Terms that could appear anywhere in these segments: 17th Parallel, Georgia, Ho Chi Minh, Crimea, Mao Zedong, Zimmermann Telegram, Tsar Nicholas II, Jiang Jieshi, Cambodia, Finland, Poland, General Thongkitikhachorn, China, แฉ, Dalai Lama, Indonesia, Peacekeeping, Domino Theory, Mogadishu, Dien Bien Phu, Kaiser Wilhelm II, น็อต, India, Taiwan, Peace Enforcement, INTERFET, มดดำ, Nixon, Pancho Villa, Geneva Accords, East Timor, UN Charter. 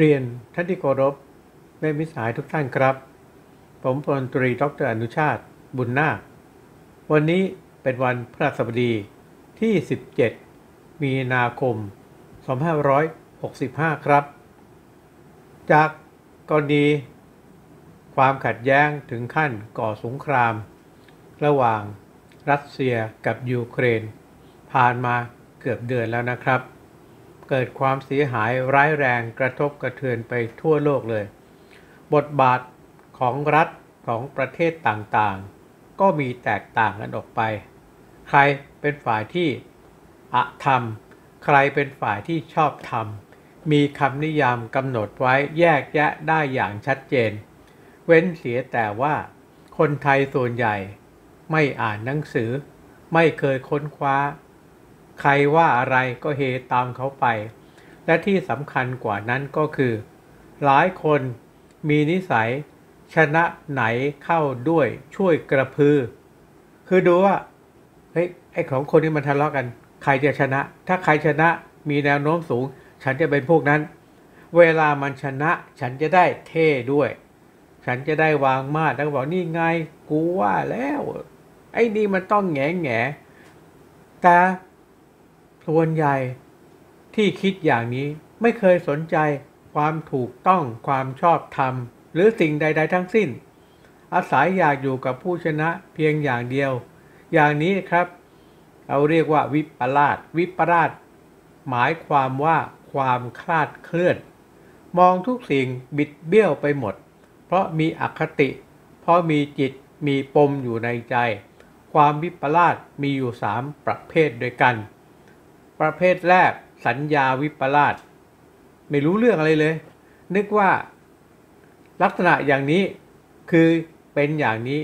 เรียนท่านที่เคารพแม่มิตรสหายทุกท่านครับผมพลตรีดร.อนุชาติบุญนาควันนี้เป็นวันพฤหัสบดีที่17มีนาคม2565ครับจากกรณีความขัดแย้งถึงขั้นก่อสงครามระหว่างรัสเซียกับยูเครนผ่านมาเกือบเดือนแล้วนะครับเกิดความเสียหายร้ายแรงกระทบกระเทือนไปทั่วโลกเลยบทบาทของรัฐของประเทศต่างๆก็มีแตกต่างกันออกไปใครเป็นฝ่ายที่อธรรมใครเป็นฝ่ายที่ชอบธรรมมีคำนิยามกำหนดไว้แยกแยะได้อย่างชัดเจนเว้นเสียแต่ว่าคนไทยส่วนใหญ่ไม่อ่านหนังสือไม่เคยค้นคว้าใครว่าอะไรก็เฮตามเขาไปและที่สำคัญกว่านั้นก็คือหลายคนมีนิสัยชนะไหนเข้าด้วยช่วยกระพือคือดูว่าเฮ้ยไอ้ของคนนี้มันทะเลาะกันใครจะชนะถ้าใครชนะมีแนวโน้มสูงฉันจะเป็นพวกนั้นเวลามันชนะฉันจะได้เท่ด้วยฉันจะได้วางมาดแล้วบอกนี่ไงกูว่าแล้วไอ้นี่มันต้องแง่แง่แต่ส่วนใหญ่ที่คิดอย่างนี้ไม่เคยสนใจความถูกต้องความชอบธรรมหรือสิ่งใดๆทั้งสิ้นอาศัยอยากอยู่กับผู้ชนะเพียงอย่างเดียวอย่างนี้ครับเราเรียกว่าวิปลาสหมายความว่าความคลาดเคลื่อนมองทุกสิ่งบิดเบี้ยวไปหมดเพราะมีอคติเพราะมีจิตมีปมอยู่ในใจความวิปลาสมีอยู่3ประเภทด้วยกันประเภทแรกสัญญาวิปลาสไม่รู้เรื่องอะไรเลยนึกว่าลักษณะอย่างนี้คือเป็นอย่างนี้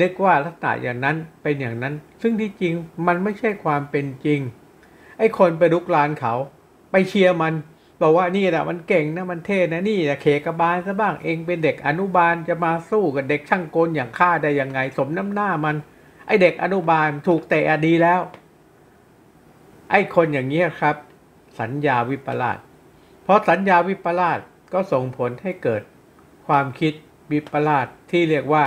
นึกว่าลักษณะอย่างนั้นเป็นอย่างนั้นซึ่งที่จริงมันไม่ใช่ความเป็นจริงไอ้คนไปลุกลานเขาไปเชียร์มันบอกว่านี่แหละมันเก่งนะมันเท่นะนี่นะเขกบาลซะบ้างเองเป็นเด็กอนุบาลจะมาสู้กับเด็กช่างกลอย่างข้าได้ยังไงสมน้ำหน้ามันไอ้เด็กอนุบาลถูกเตะดีแล้วไอ้คนอย่างนี้ครับสัญญาวิปลาสเพราะสัญญาวิปลาสก็ส่งผลให้เกิดความคิดวิปลาสที่เรียกว่า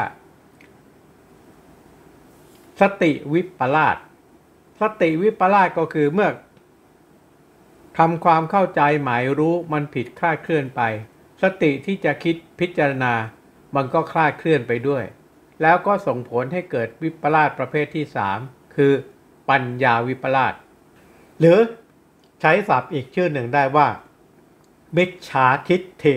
สติวิปลาสก็คือเมื่อทำความเข้าใจหมายรู้มันผิดคลาดเคลื่อนไปสติที่จะคิดพิจารณามันก็คลาดเคลื่อนไปด้วยแล้วก็ส่งผลให้เกิดวิปลาสประเภทที่3คือปัญญาวิปลาสหรือใช้ศัพท์อีกชื่อหนึ่งได้ว่ามิจฉาทิฏฐิ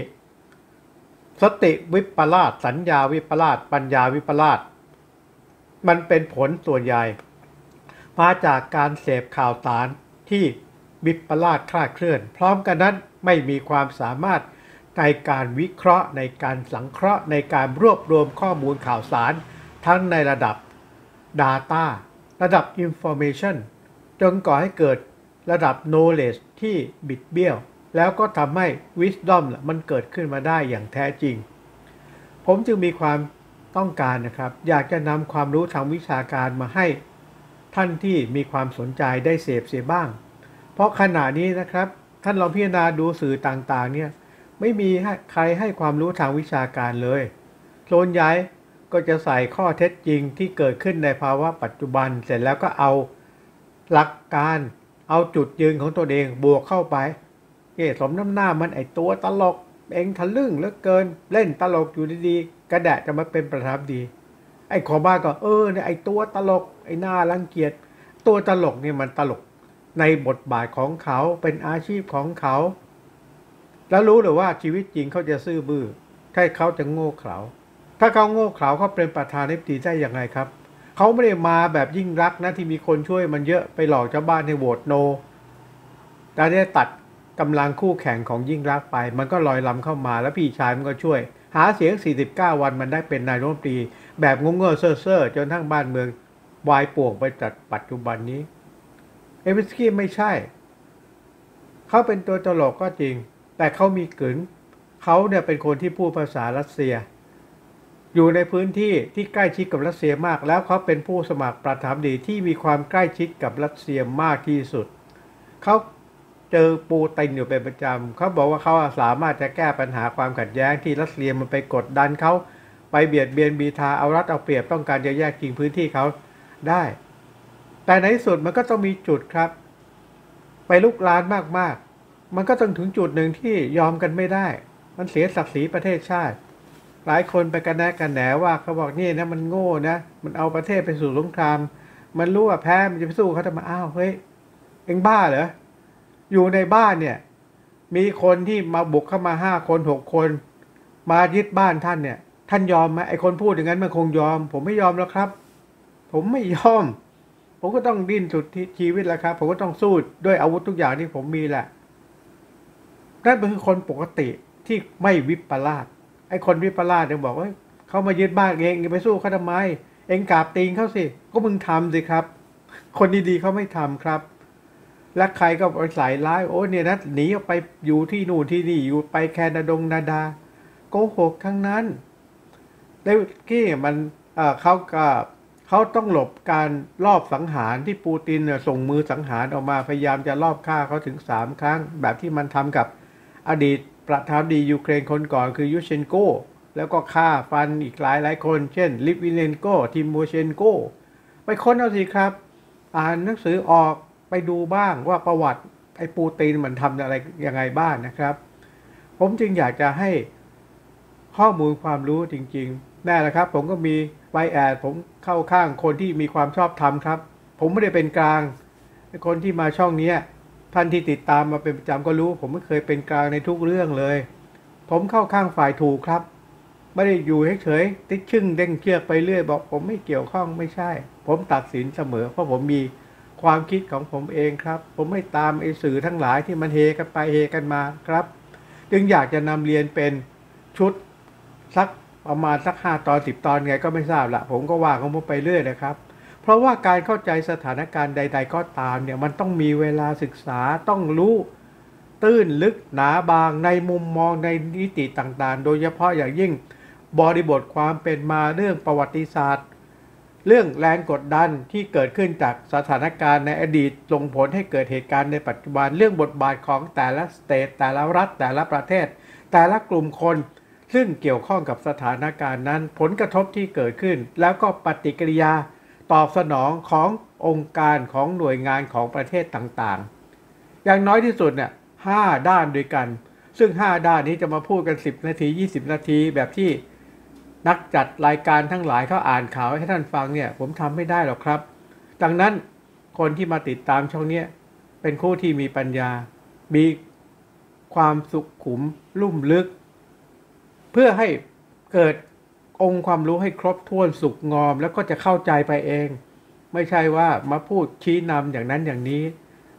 สติวิปลาสสัญญาวิปลาสปัญญาวิปลาสมันเป็นผลส่วนใหญ่มาจากการเสพข่าวสารที่วิปลาสคลาดเคลื่อนพร้อมกันนั้นไม่มีความสามารถในการวิเคราะห์ในการสังเคราะห์ในการรวบรวมข้อมูลข่าวสารทั้งในระดับ Data ระดับ Information จนก่อให้เกิดระดับ Knowledge ที่บิดเบี้ยวแล้วก็ทำให้ Wisdom มันเกิดขึ้นมาได้อย่างแท้จริงผมจึงมีความต้องการนะครับอยากจะนำความรู้ทางวิชาการมาให้ท่านที่มีความสนใจได้เสพเสียบ้างเพราะขณะนี้นะครับท่านลองพิจารณาดูสื่อต่างๆเนี่ยไม่มีใครให้ความรู้ทางวิชาการเลยส่วนใหญ่ก็จะใส่ข้อเท็จจริงที่เกิดขึ้นในภาวะปัจจุบันเสร็จแล้วก็เอาหลักการเอาจุดยืนของตัวเองบวกเข้าไปสมน้ำหน้ามันไอตัวตลกเองทะลึ่งเหลือเกินเล่นตลกอยู่ดีๆกระแดะจะมาเป็นประธานดีไอ้ขอบ้าก็ไอ้ตัวตลกไอ้หน้ารังเกียจตัวตลกเนี่ยมันตลกในบทบาทของเขาเป็นอาชีพของเขาแล้วรู้หรือว่าชีวิตจริงเขาจะซื่อบื้อถ้าเขาจะโง่เขลาถ้าเขาโง่เขลาเขาเป็นประธานาธิบดีได้ยังไงครับเขาไม่ได้มาแบบยิ่งรักนะที่มีคนช่วยมันเยอะไปหลอกชาวบ้านให้โหวตโนแต่ได้ตัดกำลังคู่แข่งของยิ่งรักไปมันก็ลอยลำเข้ามาแล้วพี่ชายมันก็ช่วยหาเสียง49วันมันได้เป็นนายรัฐมนตรีแบบงงเง่อเซ่อเซ่อจนทั้งบ้านเมืองวายป่วงไปจากปัจจุบันนี้เอวิสกี้ไม่ใช่เขาเป็นตัวตลกก็จริงแต่เขามีกึ๋นเขาเนี่ยเป็นคนที่พูดภาษารัสเซียอยู่ในพื้นที่ที่ใกล้ชิดกับรัสเซียมากแล้วเขาเป็นผู้สมัครประธานาธิบดีที่มีความใกล้ชิดกับรัสเซียมากที่สุดเขา เจอปูตินอยู่เป็นประจำเขาบอกว่าเขาสามารถจะแก้ปัญหาความขัดแย้งที่รัสเซียมันไปกดดันเขาไปเบียดเบียนบีทาเอารัดเอาเปรียบต้องการจะแยกกินพื้นที่เขาได้แต่ในที่สุดมันก็ต้องมีจุดครับไปลุกลานมากๆมันก็ต้องถึงจุดหนึ่งที่ยอมกันไม่ได้มันเสียศักดิ์ศรีประเทศชาติหลายคนไปกันแหนกันแหนว่าเขาบอกนี่นะมันโง่นะมันเอาประเทศไปสู่สงครามมันรู้ว่าแพ้มันจะไปสู้เขาทำไมอ้าวเฮ้ยเอ็งบ้าเหรออยู่ในบ้านเนี่ยมีคนที่มาบุกเข้ามา5 คน 6 คนมายึดบ้านท่านเนี่ยท่านยอมไหมไอ้คนพูดอย่างนั้นมันคงยอมผมไม่ยอมแล้วครับผมไม่ยอมผมก็ต้องดิ้นสุดชีวิตแล้วครับผมก็ต้องสู้ด้วยอาวุธทุกอย่างที่ผมมีแหละนั่นเป็นคนปกติที่ไม่วิปลาสไอ้คนวิปลาสเนี่ยบอกว่าเขามายึดบ้านเองไปสู้เขาทำไมเองกราบตีนเขาสิก็มึงทำสิครับคนดีๆเขาไม่ทำครับและใครก็ไปใส่ร้ายโอ้เนี่ยนะหนีออกไปอยู่ที่นู่นที่นี่อยู่ไปแคนาดาโกหกทั้งนั้นแล้วกี้มันเขาต้องหลบการลอบสังหารที่ปูตินส่งมือสังหารออกมาพยายามจะลอบฆ่าเขาถึง3 ครั้งแบบที่มันทำกับอดีตประธานาธิบดียูเครนคนก่อนคือยูเชนโกแล้วก็ฆ่าฟันอีกหลายคนเช่นลิวิเนนโกทิโมเชนโกไปค้นเอาสิครับอ่านหนังสือออกไปดูบ้างว่าประวัติไอ้ปูตินมันทำอะไรยังไงบ้างนะครับผมจึงอยากจะให้ข้อมูลความรู้จริงๆแน่ละครับผมก็มีไบแอสผมเข้าข้างคนที่มีความชอบธรรมครับผมไม่ได้เป็นกลางคนที่มาช่องนี้ท่านที่ติดตามมาเป็นประจำก็รู้ผมไม่เคยเป็นกลางในทุกเรื่องเลยผมเข้าข้างฝ่ายถูกครับไม่ได้อยู่เฉยๆติดชึ่งเด้งเชือกไปเรื่อยบอกผมไม่เกี่ยวข้องไม่ใช่ผมตัดสินเสมอเพราะผมมีความคิดของผมเองครับผมไม่ตามไอ้สื่อทั้งหลายที่มันเฮกันไปเฮกันมาครับจึงอยากจะนำเรียนเป็นชุดสักประมาณสัก5 ตอน 10 ตอนไงก็ไม่ทราบละผมก็ว่าของผมไปเรื่อยนะครับเพราะว่าการเข้าใจสถานการณ์ใดๆก็ตามเนี่ยมันต้องมีเวลาศึกษาต้องรู้ตื้นลึกหนาบางในมุมมองในนิติต่างๆโดยเฉพาะอย่างยิ่งบริบทความเป็นมาเรื่องประวัติศาสตร์เรื่องแรงกดดันที่เกิดขึ้นจากสถานการณ์ในอดีตส่งผลให้เกิดเหตุการณ์ในปัจจุบันเรื่องบทบาทของแต่ละสเตทแต่ละรัฐแต่ละประเทศแต่ละกลุ่มคนซึ่งเกี่ยวข้องกับสถานการณ์นั้นผลกระทบที่เกิดขึ้นแล้วก็ปฏิกิริยาตอบสนองขององค์การของหน่วยงานของประเทศต่างๆอย่างน้อยที่สุดเนี่ย5 ด้านด้วยกันซึ่ง5 ด้านนี้จะมาพูดกัน10 นาที 20 นาทีแบบที่นักจัดรายการทั้งหลายเขาอ่านข่าวให้ท่านฟังเนี่ยผมทำไม่ได้หรอกครับดังนั้นคนที่มาติดตามช่องนี้เป็นผู้ที่มีปัญญามีความสุขุมลุ่มลึกเพื่อให้เกิดองค์ความรู้ให้ครบถ้วนสุกงอมแล้วก็จะเข้าใจไปเองไม่ใช่ว่ามาพูดชี้นำอย่างนั้นอย่างนี้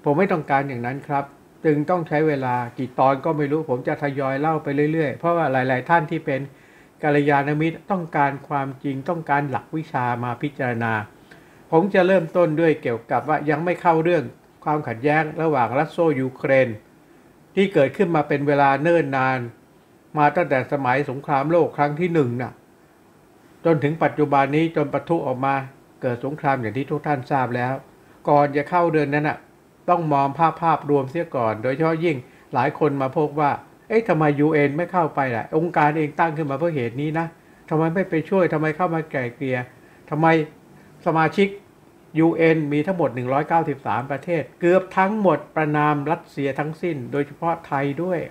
ผมไม่ต้องการอย่างนั้นครับจึงต้องใช้เวลากี่ตอนก็ไม่รู้ผมจะทยอยเล่าไปเรื่อยๆเพราะว่าหลายๆท่านที่เป็นกัลยาณมิตรต้องการความจริงต้องการหลักวิชามาพิจารณาผมจะเริ่มต้นด้วยเกี่ยวกับว่ายังไม่เข้าเรื่องความขัดแย้งระหว่างรัสเซียยูเครนที่เกิดขึ้นมาเป็นเวลาเนิ่นนานมาตั้งแต่สมัยสงครามโลกครั้งที่1น่ะจนถึงปัจจุบันนี้จนปะทุออกมาเกิดสงครามอย่างที่ทุกท่านทราบแล้วก่อนจะเข้าเดือนนั้นน่ะต้องมองภาพรวมเสียก่อนโดยเฉพาะยิ่งหลายคนมาพบว่าเอ๊ะทำไม UN ไม่เข้าไปล่ะองค์การเองตั้งขึ้นมาเพื่อเหตุนี้นะทำไมไม่ไปช่วยทำไมเข้ามาไกล่เกลี่ยทำไมสมาชิก UN มีทั้งหมด193ประเทศเกือบทั้งหมดประนามรัสเซียทั้งสิ้นโดยเฉพาะไทยด้วย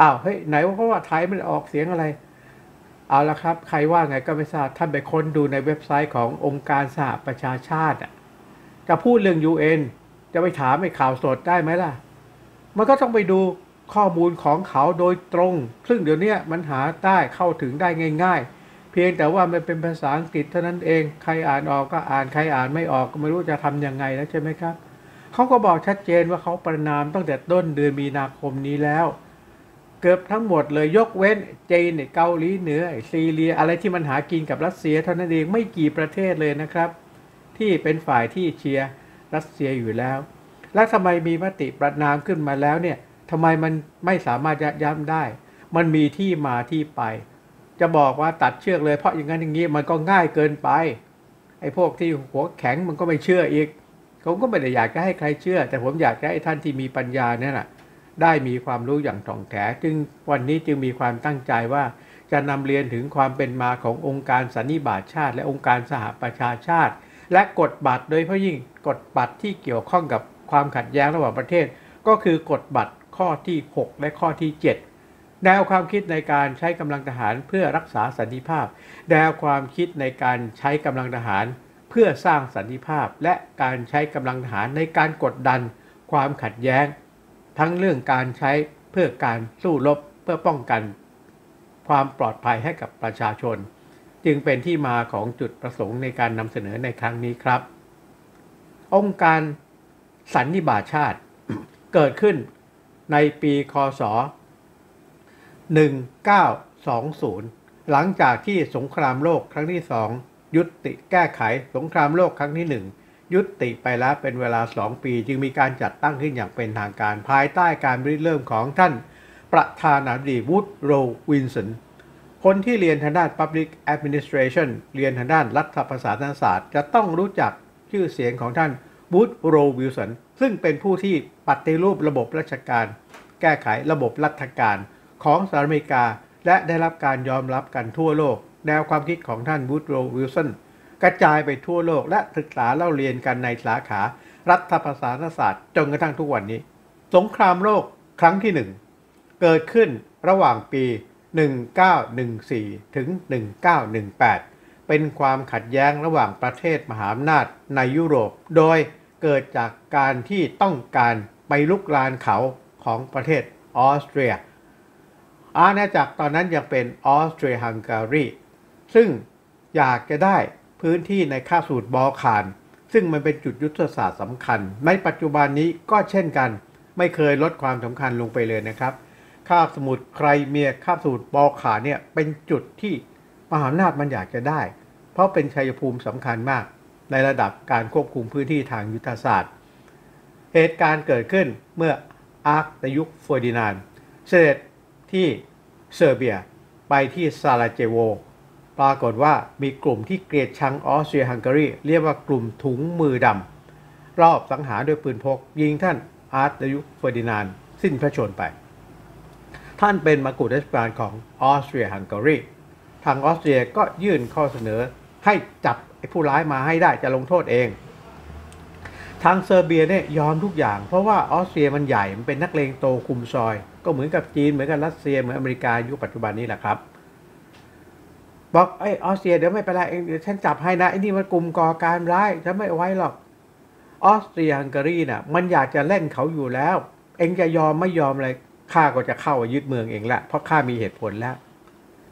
อ้าวเฮ้ยไหนว่าเพราะว่าไทยมันออกเสียงอะไรเอาละครับใครว่าไงก็ไม่ทราบท่านไปค้นดูในเว็บไซต์ขององค์การสหประชาชาติจะพูดเรื่อง UN จะไปถามไอ้ข่าวสดได้ไหมล่ะมันก็ต้องไปดูข้อมูลของเขาโดยตรงซึ่งเดี๋ยวนี้มันหาได้เข้าถึงได้ง่ายๆเพียงแต่ว่ามันเป็นภาษาอังกฤษเท่านั้นเองใครอ่านออกก็อ่านใครอ่านไม่ออกก็ไม่รู้จะทำยังไงแล้วใช่ไหมครับเขาก็บอกชัดเจนว่าเขาประนามตั้งแต่ต้นเดือนมีนาคมนี้แล้วเกือบทั้งหมดเลยยกเว้นจีนเกาหลีเหนือซีเรียอะไรที่มันหากินกับรัสเซียเท่านั้นเองไม่กี่ประเทศเลยนะครับที่เป็นฝ่ายที่เชียร์รัสเซียอยู่แล้วแล้วทำไมมีมติประนามขึ้นมาแล้วเนี่ยทำไมมันไม่สามารถยับยั้งได้มันมีที่มาที่ไปจะบอกว่าตัดเชือกเลยเพราะอย่างนั้นอย่างนี้มันก็ง่ายเกินไปไอ้พวกที่หัวแข็งมันก็ไม่เชื่ออีก ผมก็ไม่ได้อยากจะให้ใครเชื่อแต่ผมอยากจะให้ท่านที่มีปัญญาเนี่ยแหละได้มีความรู้อย่างถ่องแท้จึงวันนี้จึงมีความตั้งใจว่าจะนำเรียนถึงความเป็นมาขององค์การสันนิบาตชาติและองค์การสหประชาชาติและกฎบัตรโดยเฉพาะยิ่งกฎบัตรที่เกี่ยวข้องกับความขัดแย้งระหว่างประเทศก็คือกฎบัตรข้อที่6และข้อที่7แนวความคิดในการใช้กำลังทหารเพื่อรักษาสันติภาพแนวความคิดในการใช้กำลังทหารเพื่อสร้างสันติภาพและการใช้กำลังทหารในการกดดันความขัดแย้งทั้งเรื่องการใช้เพื่อการสู้รบเพื่อป้องกันความปลอดภัยให้กับประชาชนจึงเป็นที่มาของจุดประสงค์ในการนำเสนอในครั้งนี้ครับองค์การสันนิบาตชาติ เกิดขึ้นในปีค.ศ. 1920หลังจากที่สงครามโลกครั้งที่2ยุติแก้ไขสงครามโลกครั้งที่1ยุติไปแล้วเป็นเวลา2ปีจึงมีการจัดตั้งขึ้นอย่างเป็นทางการภายใต้การริเริ่มของท่านประธานาธิบดีวูดโรว์วิลสันคนที่เรียนทางด้าน Public Administration เรียนทางด้านรัฐประศาสนศาสตร์จะต้องรู้จักชื่อเสียงของท่านวูดโรว์วิลสันซึ่งเป็นผู้ที่ปฏิรูประบบราชการแก้ไขระบบรัฐการของสหรัฐอเมริกาและได้รับการยอมรับกันทั่วโลกแนวความคิดของท่านวูดโรว์วิลสันกระจายไปทั่วโลกและศึกษาเล่าเรียนกันในสาขารัฐประศาสนศาสตร์จนกระทั่งทุกวันนี้สงครามโลกครั้งที่1เกิดขึ้นระหว่างปี1914ถึง1918เป็นความขัดแย้งระหว่างประเทศมหาอำนาจในยุโรปโดยเกิดจากการที่ต้องการไปลุกรานเขาของประเทศออสเตรียอาณาจักรตอนนั้นยังเป็นออสเตรียฮังการีซึ่งอยากจะได้พื้นที่ในคาบสมุทรบอลข่านซึ่งมันเป็นจุดยุทธศาสตร์สำคัญในปัจจุบันนี้ก็เช่นกันไม่เคยลดความสำคัญลงไปเลยนะครับคาบสมุทรไครเมียคาบสมุทรบอลข่านเนี่ยเป็นจุดที่มหาอำนาจมันอยากจะได้เพราะเป็นชัยภูมิสำคัญมากในระดับการควบคุมพื้นที่ทางยุทธศาสตร์เหตุการณ์เกิดขึ้นเมื่ออาร์คในยุคเฟอร์ดินานด์เสด็จที่เซอร์เบียไปที่ซาราเจโวปรากฏว่ามีกลุ่มที่เกลียดชังออสเตรียฮังการีเรียกว่ากลุ่มถุงมือดำรอบสังหารด้วยปืนพกยิงท่านอาร์คในยุคเฟอร์ดินานด์สิ้นพระชนม์ไปท่านเป็นมกุฎราชการของออสเตรียฮังการีทางออสเตรียก็ยื่นข้อเสนอให้จับไอ้ผู้ร้ายมาให้ได้จะลงโทษเองทางเซอร์เบียเนี่ยยอมทุกอย่างเพราะว่าออสเตรียมันใหญ่มันเป็นนักเลงโตคุมซอยก็เหมือนกับจีนเหมือนกับรัสเซียเหมือนอเมริกายุคปัจจุบันนี้แหละครับบอกไอ้ออสเตรียเดี๋ยวไม่เป็นไรเองเดี๋ยวฉันจับให้นะไอ้นี่มันกลุ่มก่อการร้ายฉันไม่ไว้หรอกออสเตรียฮังการีน่ะมันอยากจะเล่นเขาอยู่แล้วเองจะยอมไม่ยอมอะไรข้าก็จะเข้ายึดเมืองเองละเพราะข้ามีเหตุผลแล้ว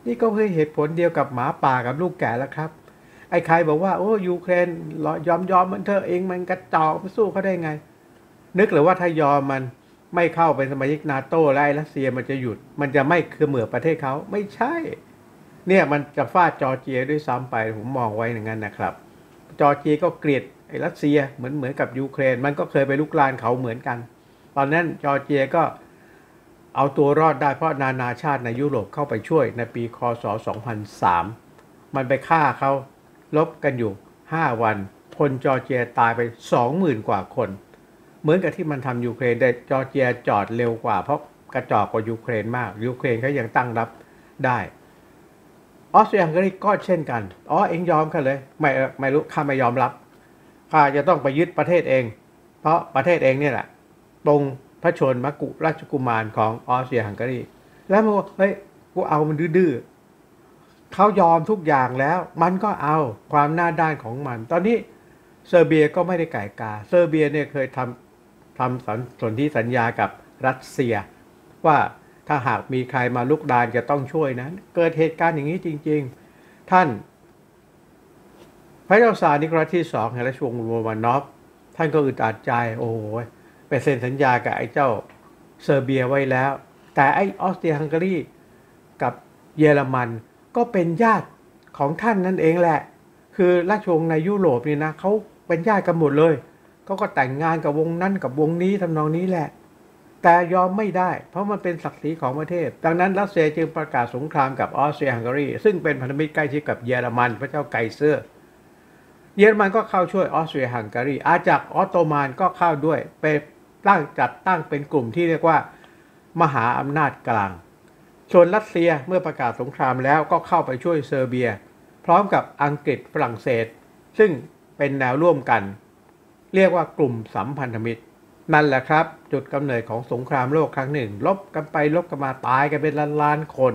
นี่ก็คือเหตุผลเดียวกับหมาป่ากับลูกแกะแล้วครับไอ้ใครบอกว่าโอ้ยูเครนยอมมันเถอะเองมันกระจอกไปสู้เขาได้ไงนึกหรือว่าถ้ายอมมันไม่เข้าเป็นสมาชิกนาโต้แล้วรัสเซียมันจะหยุดมันจะไม่คือเหมือประเทศเขาไม่ใช่เนี่ยมันจะฟาดจอร์เจียด้วยซ้ำไปผมมองไว้อย่างนั้นนะครับจอร์เจียก็เกลียดไอ้รัสเซียเหมือนกับยูเครนมันก็เคยไปลุกรานเขาเหมือนกันตอนนั้นจอร์เจียก็เอาตัวรอดได้เพราะนานาชาติในยุโรปเข้าไปช่วยในปีค.ศ. 2003มันไปฆ่าเขาลบกันอยู่5วันพลจอร์เจียตายไป 20,000 กว่าคนเหมือนกับที่มันทำยูเครนได้จอร์เจียจอดเร็วกว่าเพราะกระจอกกว่ายูเครนมากยูเครนเขายังตั้งรับได้ออสเตรียฮังการีก็เช่นกันอ๋อเองยอมกันเลยไม่รู้ข้าไม่ยอมรับข้าจะต้องไปยึดประเทศเองเพราะประเทศเองเนี่ยแหละตรงพระชนมกุฎราชกุมารของออสเตรียฮังการีแล้วมันเฮ้ยกูเอามันดื้อๆเขายอมทุกอย่างแล้วมันก็เอาความหน้าด้านของมันตอนนี้เซอร์เบียก็ไม่ได้ไก่กาเซอร์เบียเนี่ยเคยทำสนธิสัญญากับรัสเซียว่าถ้าหากมีใครมาลุกรานจะต้องช่วยนั้นเกิดเหตุการณ์อย่างนี้จริงๆท่านพระเจ้าซาร์นิโคลัสที่2แห่งราชวงศ์โรมานอฟท่านก็อึดอัดใจโอ้ยไปเซ็นสัญญากับไอ้เจ้าเซอร์เบียไว้แล้วแต่ไอ้ออสเตรียฮังการีกับเยอรมันก็เป็นญาติของท่านนั่นเองแหละคือราชวงศ์ในยุโรปนี่นะเขาเป็นญาติกันหมดเลยเขาก็แต่งงานกับวงนั้นกับวงนี้ทำนองนี้แหละแต่ยอมไม่ได้เพราะมันเป็นศักดิ์ศรีของประเทศดังนั้นรัสเซียจึงประกาศสงครามกับออสเตรียฮังการีซึ่งเป็นพันธมิตรใกล้ชิดกับเยอรมันพระเจ้าไกเซอร์ เยอรมันก็เข้าช่วยออสเตรียฮังการีอาจักรออตโตมันก็เข้าด้วยไปตั้งจัดตั้งเป็นกลุ่มที่เรียกว่ามหาอำนาจกลางส่วนรัสเซียเมื่อประกาศสงครามแล้วก็เข้าไปช่วยเซอร์เบียพร้อมกับอังกฤษฝรั่งเศสซึ่งเป็นแนวร่วมกันเรียกว่ากลุ่มสัมพันธมิตรนั่นแหละครับจุดกำเนิดของสงครามโลกครั้งหนึ่งลบกันไปลบกันมาตายกันเป็นล้านๆคน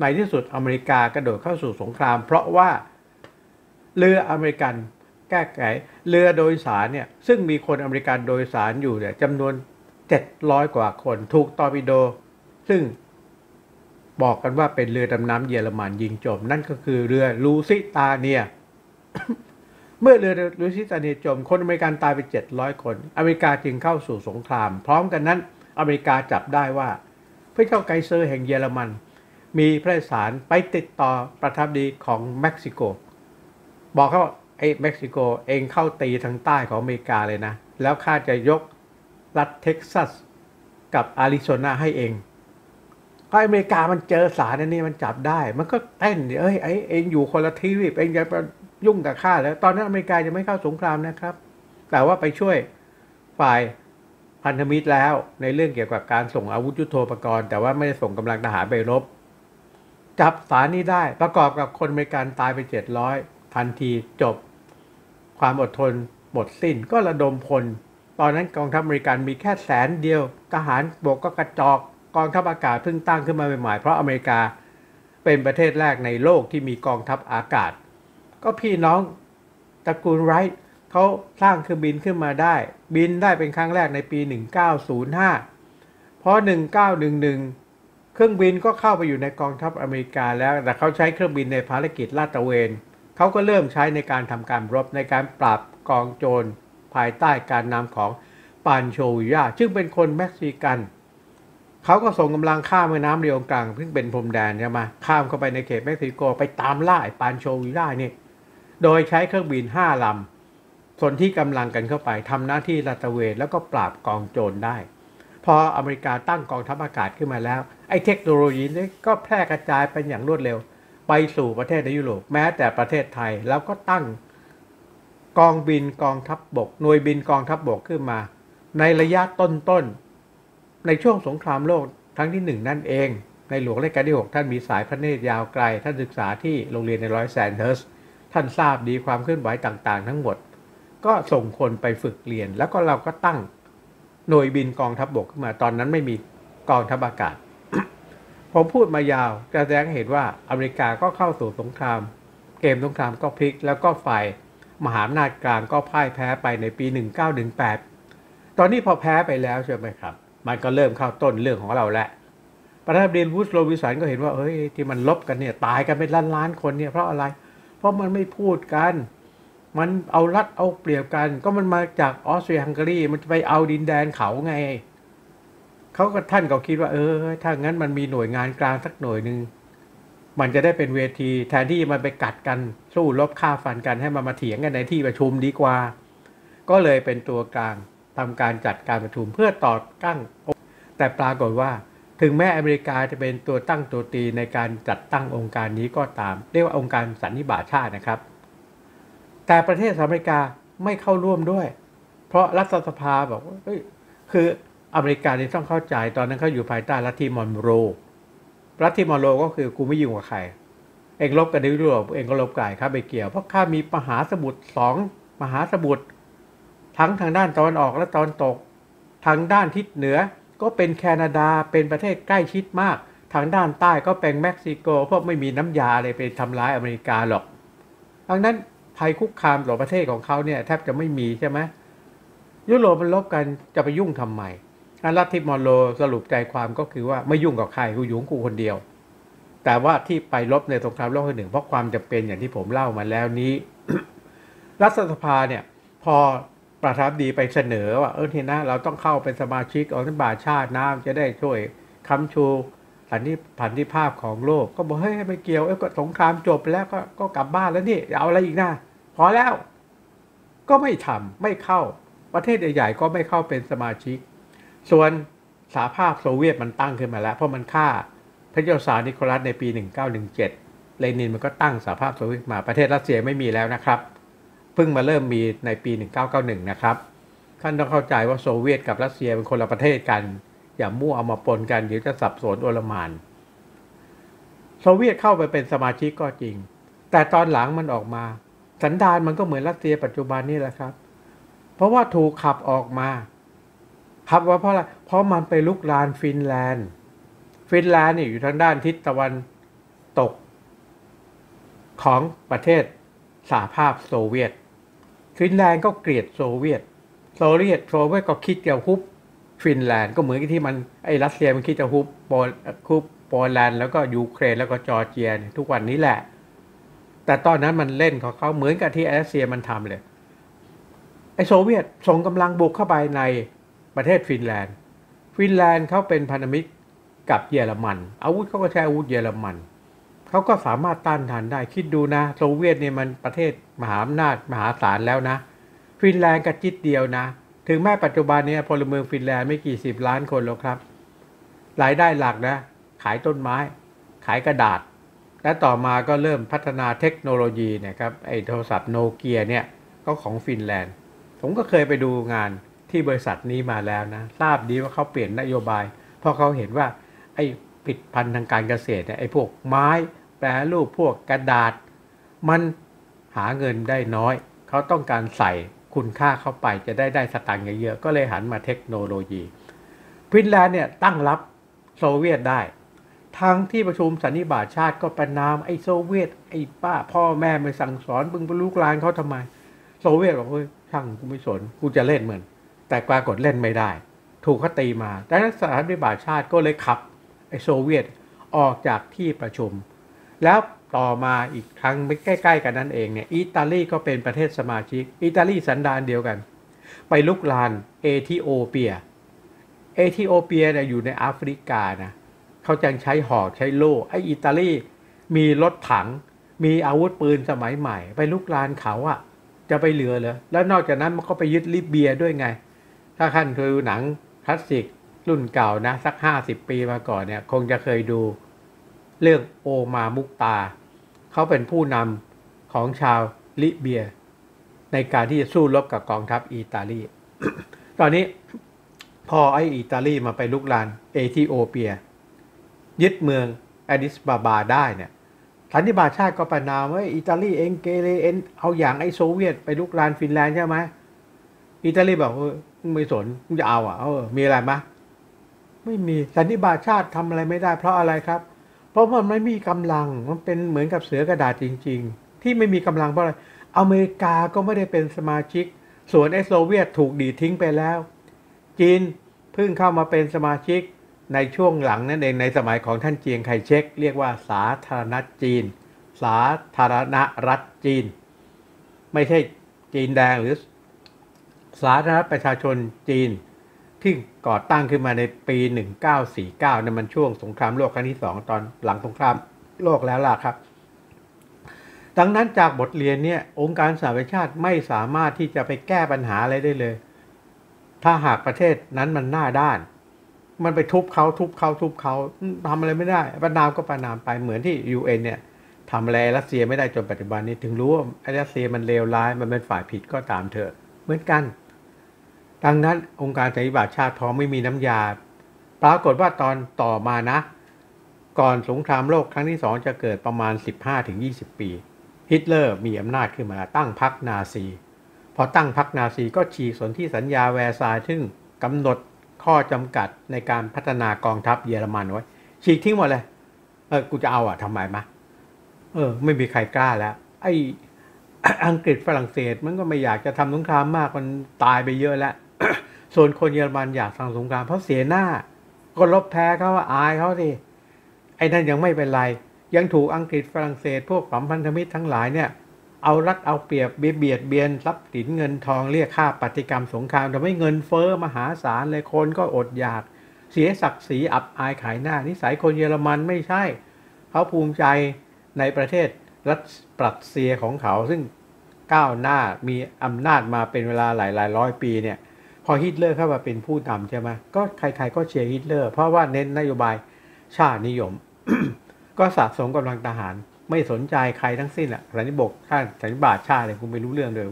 ในที่สุดอเมริกากระโดดเข้าสู่สงครามเพราะว่าเรืออเมริกันแก้ไขเรือโดยสารเนี่ยซึ่งมีคนอเมริกันโดยสารอยู่เนี่ยจำนวน700กว่าคนถูกตอร์ปิโดซึ่งบอกกันว่าเป็นเรือดำน้ำเยอรมันยิงจมนั่นก็คือเรือลูซิตาเนีย เมื่อเรือลูซิตาเนียจมคนอเมริกันตายไป700คนอเมริกาจึงเข้าสู่สงครามพร้อมกันนั้นอเมริกาจับได้ว่าพระเจ้าไกเซอร์แห่งเยอรมันมีพระสารไปติดต่อประทับดีของเม็กซิโกบอกเขาไอ้เม็กซิโกเองเข้าตีทางใต้ของอเมริกาเลยนะแล้วข้าจะยกรัฐเท็กซัสกับอาริโซนาให้เองก็อเมริกามันเจอสารนี่มันจับได้มันก็เต้นเอ้ยไอ้เองอยู่คนละทีวีเองจะยุ่งกับข้าแล้วตอนนั้นอเมริกายังไม่เข้าสงครามนะครับแต่ว่าไปช่วยฝ่ายพันธมิตรแล้วในเรื่องเกี่ยวกับการส่งอาวุธยุทโธปกรณ์แต่ว่าไม่ได้ส่งกำลังทหารไปรบจับสารนี้ได้ประกอบกับคนอเมริกันตายไป700ทันทีจบความอดทนหมดสิ้นก็ระดมพลตอนนั้นกองทัพอเมริกันมีแค่100,000ทหารบกก็กระจอกกองทัพอากาศเพิ่งตั้งขึ้นมาใหม่ๆเพราะอเมริกาเป็นประเทศแรกในโลกที่มีกองทัพอากาศก็พี่น้องตระกูลไรท์เขาสร้างเครื่องบินขึ้นมาได้บินได้เป็นครั้งแรกในปี1905พอ1911เครื่องบินก็เข้าไปอยู่ในกองทัพอเมริกาแล้วแต่เขาใช้เครื่องบินในภารกิจลาดตระเวนเขาก็เริ่มใช้ในการทำการรบในการปราบกองโจรภายใต้การนำของปานโชวิยาซึ่งเป็นคนเม็กซิกันเขาก็ส่งกำลังข้ามแม่น้ำเรียงกลางซึ่งเป็นพรมแดนใช่ไหมข้ามเข้าไปในเขตเม็กซิโกไปตามล่าปานโชวิยานี่โดยใช้เครื่องบิน5 ลำส่วนที่กำลังกันเข้าไปทำหน้าที่ลาดตระเวนแล้วก็ปราบกองโจรได้พออเมริกาตั้งกองทัพอากาศขึ้นมาแล้วไอ้เทคโนโลยีนี้ก็แพร่กระจายไปอย่างรวดเร็วไปสู่ประเทศในยุโรปแม้แต่ประเทศไทยแล้วก็ตั้งกองบินกองทัพบกหน่วยบินกองทัพบกขึ้นมาในระยะต้นๆในช่วงสงครามโลกครั้งที่1นั่นเองในหลวงรัชกาลที่6ท่านมีสายพระเนตรยาวไกลท่านศึกษาที่โรงเรียนในร้อยแซนเฮิร์สท่านทราบดีความเคลื่อนไหวต่างๆทั้งหมดก็ส่งคนไปฝึกเรียนแล้วก็เราก็ตั้งหน่วยบินกองทัพบกขึ้นมาตอนนั้นไม่มีกองทัพอากาศ ผมพูดมายาวจะแสดงเห็นว่าอเมริกาก็เข้าสู่สงครามเกมสงครามก็พลิกแล้วก็ฝ่ายมหาอำนาจกลางก็พ่ายแพ้ไปในปี1918ตอนนี้พอแพ้ไปแล้วใช่ไหมครับมันก็เริ่มเข้าต้นเรื่องของเราแล้วประธานาธิบดีวูดโรวิสันก็เห็นว่าเฮ้ยที่มันลบกันเนี่ยตายกันเป็นล้านๆคนเนี่ยเพราะอะไรเพราะมันไม่พูดกันมันเอารัดเอาเปรียบกันก็มันมาจากออสเตรียฮังการีมันจะไปเอาดินแดนเขาไงเขาก็ท่านก็คิดว่าถ้างั้นมันมีหน่วยงานกลางสักหน่วยหนึ่งมันจะได้เป็นเวทีแทนที่มันไปกัดกันสู้รบฆ่าฟันกันให้มันมาเถียงกันในที่ประชุมดีกว่าก็เลยเป็นตัวกลางทำการจัดการประชุมเพื่อต่อต้านแต่ปรากฏว่าถึงแม้อเมริกาจะเป็นตัวตั้งตัวตีในการจัดตั้งองค์การนี้ก็ตามเรียกว่าองค์การสันนิบาตชาตินะครับแต่ประเทศอเมริกาไม่เข้าร่วมด้วยเพราะรัฐสภาบอกว่าคืออเมริกาเนี่ยต้องเข้าใจตอนนั้นเขาอยู่ภายใต้ลัทธิมอนโรรัฐที่มอโลก็คือกูไม่ยุ่งกับใครเองลบกันในยุโรปเองก็ลบกันข้าไปเกี่ยวเพราะข้ามีมหาสมุทร2มหาสมุทรทั้งทางด้านตะวันออกและตะวันตกทางด้านทิศเหนือก็เป็นแคนาดาเป็นประเทศใกล้ชิดมากทางด้านใต้ก็เป็นเม็กซิโกเพราะไม่มีน้ำยาอะไรไปทำร้ายอเมริกาหรอกดังนั้นภัยคุกคามต่อประเทศของเขาเนี่ยแทบจะไม่มีใช่ไหมยุโรปมันลบกันจะไปยุ่งทำไมรัฐที่มอโลสรุปใจความก็คือว่าไม่ยุ่งกับใครกูอยู่ของกูคนเดียวแต่ว่าที่ไปลบในสงครามโลกครั้งที่ 1เพราะความจำเป็นอย่างที่ผมเล่ามาแล้วนี้ รัฐสภาเนี่ยพอประธานาธิบดีไปเสนอว่าทีนะเราต้องเข้าเป็นสมาชิกองค์สันนิบาตชาตินะจะได้ช่วยค้ำชูสันติภาพของโลกก็บอกเฮ้ยไม่เกี่ยวก็สงครามจบแล้วก็กลับบ้านแล้วนี่เอาอะไรอีกนะพอแล้วก็ไม่ทำไม่เข้าประเทศใหญ่ๆก็ไม่เข้าเป็นสมาชิกส่วนสหภาพโซเวียตมันตั้งขึ้นมาแล้วเพราะมันฆ่าพระเจ้าซาร์นิโคลัสในปี1917เลนินมันก็ตั้งสหภาพโซเวียตมาประเทศรัสเซียไม่มีแล้วนะครับ เพิ่งมาเริ่มมีในปี1991นะครับท่านต้องเข้าใจว่าโซเวียตกับรัสเซียเป็นคนละประเทศกันอย่ามั่วเอามาปนกันเดี๋ยวจะสับสนโอลหม่านโซเวียตเข้าไปเป็นสมาชิกก็จริงแต่ตอนหลังมันออกมาสันดานมันก็เหมือนรัสเซียปัจจุบันนี่แหละครับเพราะว่าถูกขับออกมาขับว่าเพราะอะไรเพราะมันไปลุกลานฟินแลนด์ฟินแลนด์นี่อยู่ทางด้านทิศตะวันตกของประเทศสหภาพโซเวียตฟินแลนด์ก็เกลียดโซเวียตโซเวียตก็คิดจะฮุบฟินแลนด์ก็เหมือนที่มันไอ้รัสเซียมันคิดจะฮุบโปแลนด์แล้วก็ยูเครนแล้วก็จอร์เจียทุกวันนี้แหละแต่ตอนนั้นมันเล่นของเขาเหมือนกับที่รัสเซียมันทำเลยไอโซเวียตส่งกำลังบุกเข้าไปในประเทศฟินแลนด์ฟินแลนด์เขาเป็นพันธมิตรกับเยอรมันอาวุธเขาก็ใช้อาวุธเยอรมันเขาก็สามารถต้านทานได้คิดดูนะโซเวียตเนี่ยมันประเทศมหาอำนาจมหาศาลแล้วนะฟินแลนด์กระจิตเดียวนะถึงแม้ปัจจุบันเนี่ยพลเมืองฟินแลนด์ไม่กี่สิบล้านคนแล้วครับรายได้หลักนะขายต้นไม้ขายกระดาษและต่อมาก็เริ่มพัฒนาเทคโนโลยีนะครับไอ้โทรศัพท์โนเกียเนี่ยก็ของฟินแลนด์ผมก็เคยไปดูงานที่บริษัทนี้มาแล้วนะทราบดีว่าเขาเปลี่ยนนโยบายเพราะเขาเห็นว่าไอ้ผลิตภัณฑ์ทางการเกษตรเนี่ยไอ้พวกไม้แปรรูปพวกกระดาษมันหาเงินได้น้อยเขาต้องการใส่คุณค่าเข้าไปจะได้สตางค์เยอะๆก็เลยหันมาเทคโนโลยีฟินแลนด์เนี่ยตั้งรับโซเวียตได้ทางที่ประชุมสันนิบาตชาติก็ประนามไอ้โซเวียตไอ้ป้าพ่อแม่ไม่สั่งสอนมึงไปลุกลานเขาทำไมโซเวียตบอกเฮ้ยช่างกูไม่สนกูจะเล่นเหมือนแต่ปรากฏเล่นไม่ได้ถูกเขาตีมาดังนั้นสันนิบาตชาติก็เลยขับไอ้โซเวียตออกจากที่ประชุมแล้วต่อมาอีกครั้งไม่ใกล้ๆกันนั่นเองเนี่ยอิตาลีก็เป็นประเทศสมาชิกอิตาลีสันดานเดียวกันไปลุกลานเอธิโอเปียเนี่ยอยู่ในแอฟริกานะเขาจังใช้หอกใช้โล่ไอ้อิตาลีมีรถถังมีอาวุธปืนสมัยใหม่ไปลุกลานเขาอะจะไปเหลือเหรอแล้วนอกจากนั้นมันก็ไปยึดลิเบียด้วยไงถ้าท่านเคยดูหนังคลาสสิกรุ่นเก่านะสัก50ปีมาก่อนเนี่ยคงจะเคยดูเรื่องโอมามุกตาเขาเป็นผู้นำของชาวลิเบียในการที่จะสู้รบกับกองทัพอิตาลี ตอนนี้พอไอ้อิตาลีมาไปลุกลานเอธิโอเปียยึดเมืองแอดิสบาบาได้เนี่ยสันนิบาตชาติก็ประนามว่าอิตาลีเองเกเรเอ็นเอาอย่างไอ้โซเวียตไปลุกลานฟินแลนด์ใช่ไหมอิตาลีบอกไม่สนจะเอาอ่ะมีอะไรไหมไม่มีสันนิบาตชาติทำอะไรไม่ได้เพราะอะไรครับเพราะมันไม่มีกำลังมันเป็นเหมือนกับเสือกระดาษจริงๆที่ไม่มีกำลังเพราะอะไรอเมริกาก็ไม่ได้เป็นสมาชิกส่วนไอ้โซเวียตถูกดีทิ้งไปแล้วจีนเพิ่งเข้ามาเป็นสมาชิกในช่วงหลังนั่นเองในสมัยของท่านเจียงไคเชกเรียกว่าสาธารณรัฐจีนไม่ใช่จีนแดงหรือสาธารณรัฐประชาชนจีนที่ก่อตั้งขึ้นมาในปี1949นั่นมันช่วงสงครามโลกครั้งที่2ตอนหลังสงครามโลกแล้วล่ะครับดังนั้นจากบทเรียนเนี่ยองค์การสหประชาชาติไม่สามารถที่จะไปแก้ปัญหาอะไรได้เลยถ้าหากประเทศนั้นมันหน้าด้านมันไปทุบเขาทำอะไรไม่ได้ประนามก็ประนามไปเหมือนที่ UN เนี่ยทำอะไรรัสเซียไม่ได้จนปัจจุบันนี้ถึงรู้ว่ารัสเซียมันเลวร้ายมันเป็นฝ่ายผิดก็ตามเถอะเหมือนกันดังนั้นองค์การสหประชาชาติท้องไม่มีน้ำยาปรากฏว่าตอนต่อมานะก่อนสงครามโลกครั้งที่2จะเกิดประมาณ 15-20 ปีฮิตเลอร์มีอำนาจขึ้นมาตั้งพรรคนาซีพอตั้งพรรคนาซีก็ฉีกสนธิสัญญาแวร์ซายน์ซึ่งกำหนดข้อจำกัดในการพัฒนากองทัพเยอรมันไว้ฉีกทิ้งหมดเลยกูจะเอาอ่ะทำไมมาไม่มีใครกล้าแล้วไออังกฤษฝรั่งเศสมันก็ไม่อยากจะทำสงครามมากมันตายไปเยอะแล้ว ส่วนคนเยอรมันอยากทำสงครามเพราะเสียหน้าก็ลบแพ้เขาอายเขาสิไอ้นั่นยังไม่เป็นไรยังถูกอังกฤษฝรั่งเศสพวกพันธมิตรทั้งหลายเนี่ยเอารัดเอาเปรียบเบียดเบียนทรัพย์สินเงินทองเรียกค่าปฏิกรรมสงครามทำให้เงินเฟ้อมหาศาลเลยคนก็อดอยากเสียศักดิ์ศรีอับอายขายหน้านิสัยคนเยอรมันไม่ใช่เขาภูมิใจในประเทศรัฐปรัสเซียของเขาซึ่งก้าวหน้ามีอำนาจมาเป็นเวลาหลายร้อยปีเนี่ยพอฮิตเลอร์เข้ามาเป็นผู้นำใช่ไหมก็ใครๆก็เชียร์ฮิตเลอร์เพราะว่าเน้นนโยบายชาตินิยม ก็สะสมกำลังทหาร ไม่สนใจใครทั้งสิ้นอ่ะสันนิบาตชาติสันนิบาตชาติเลยคุณไม่รู้เรื่องเลย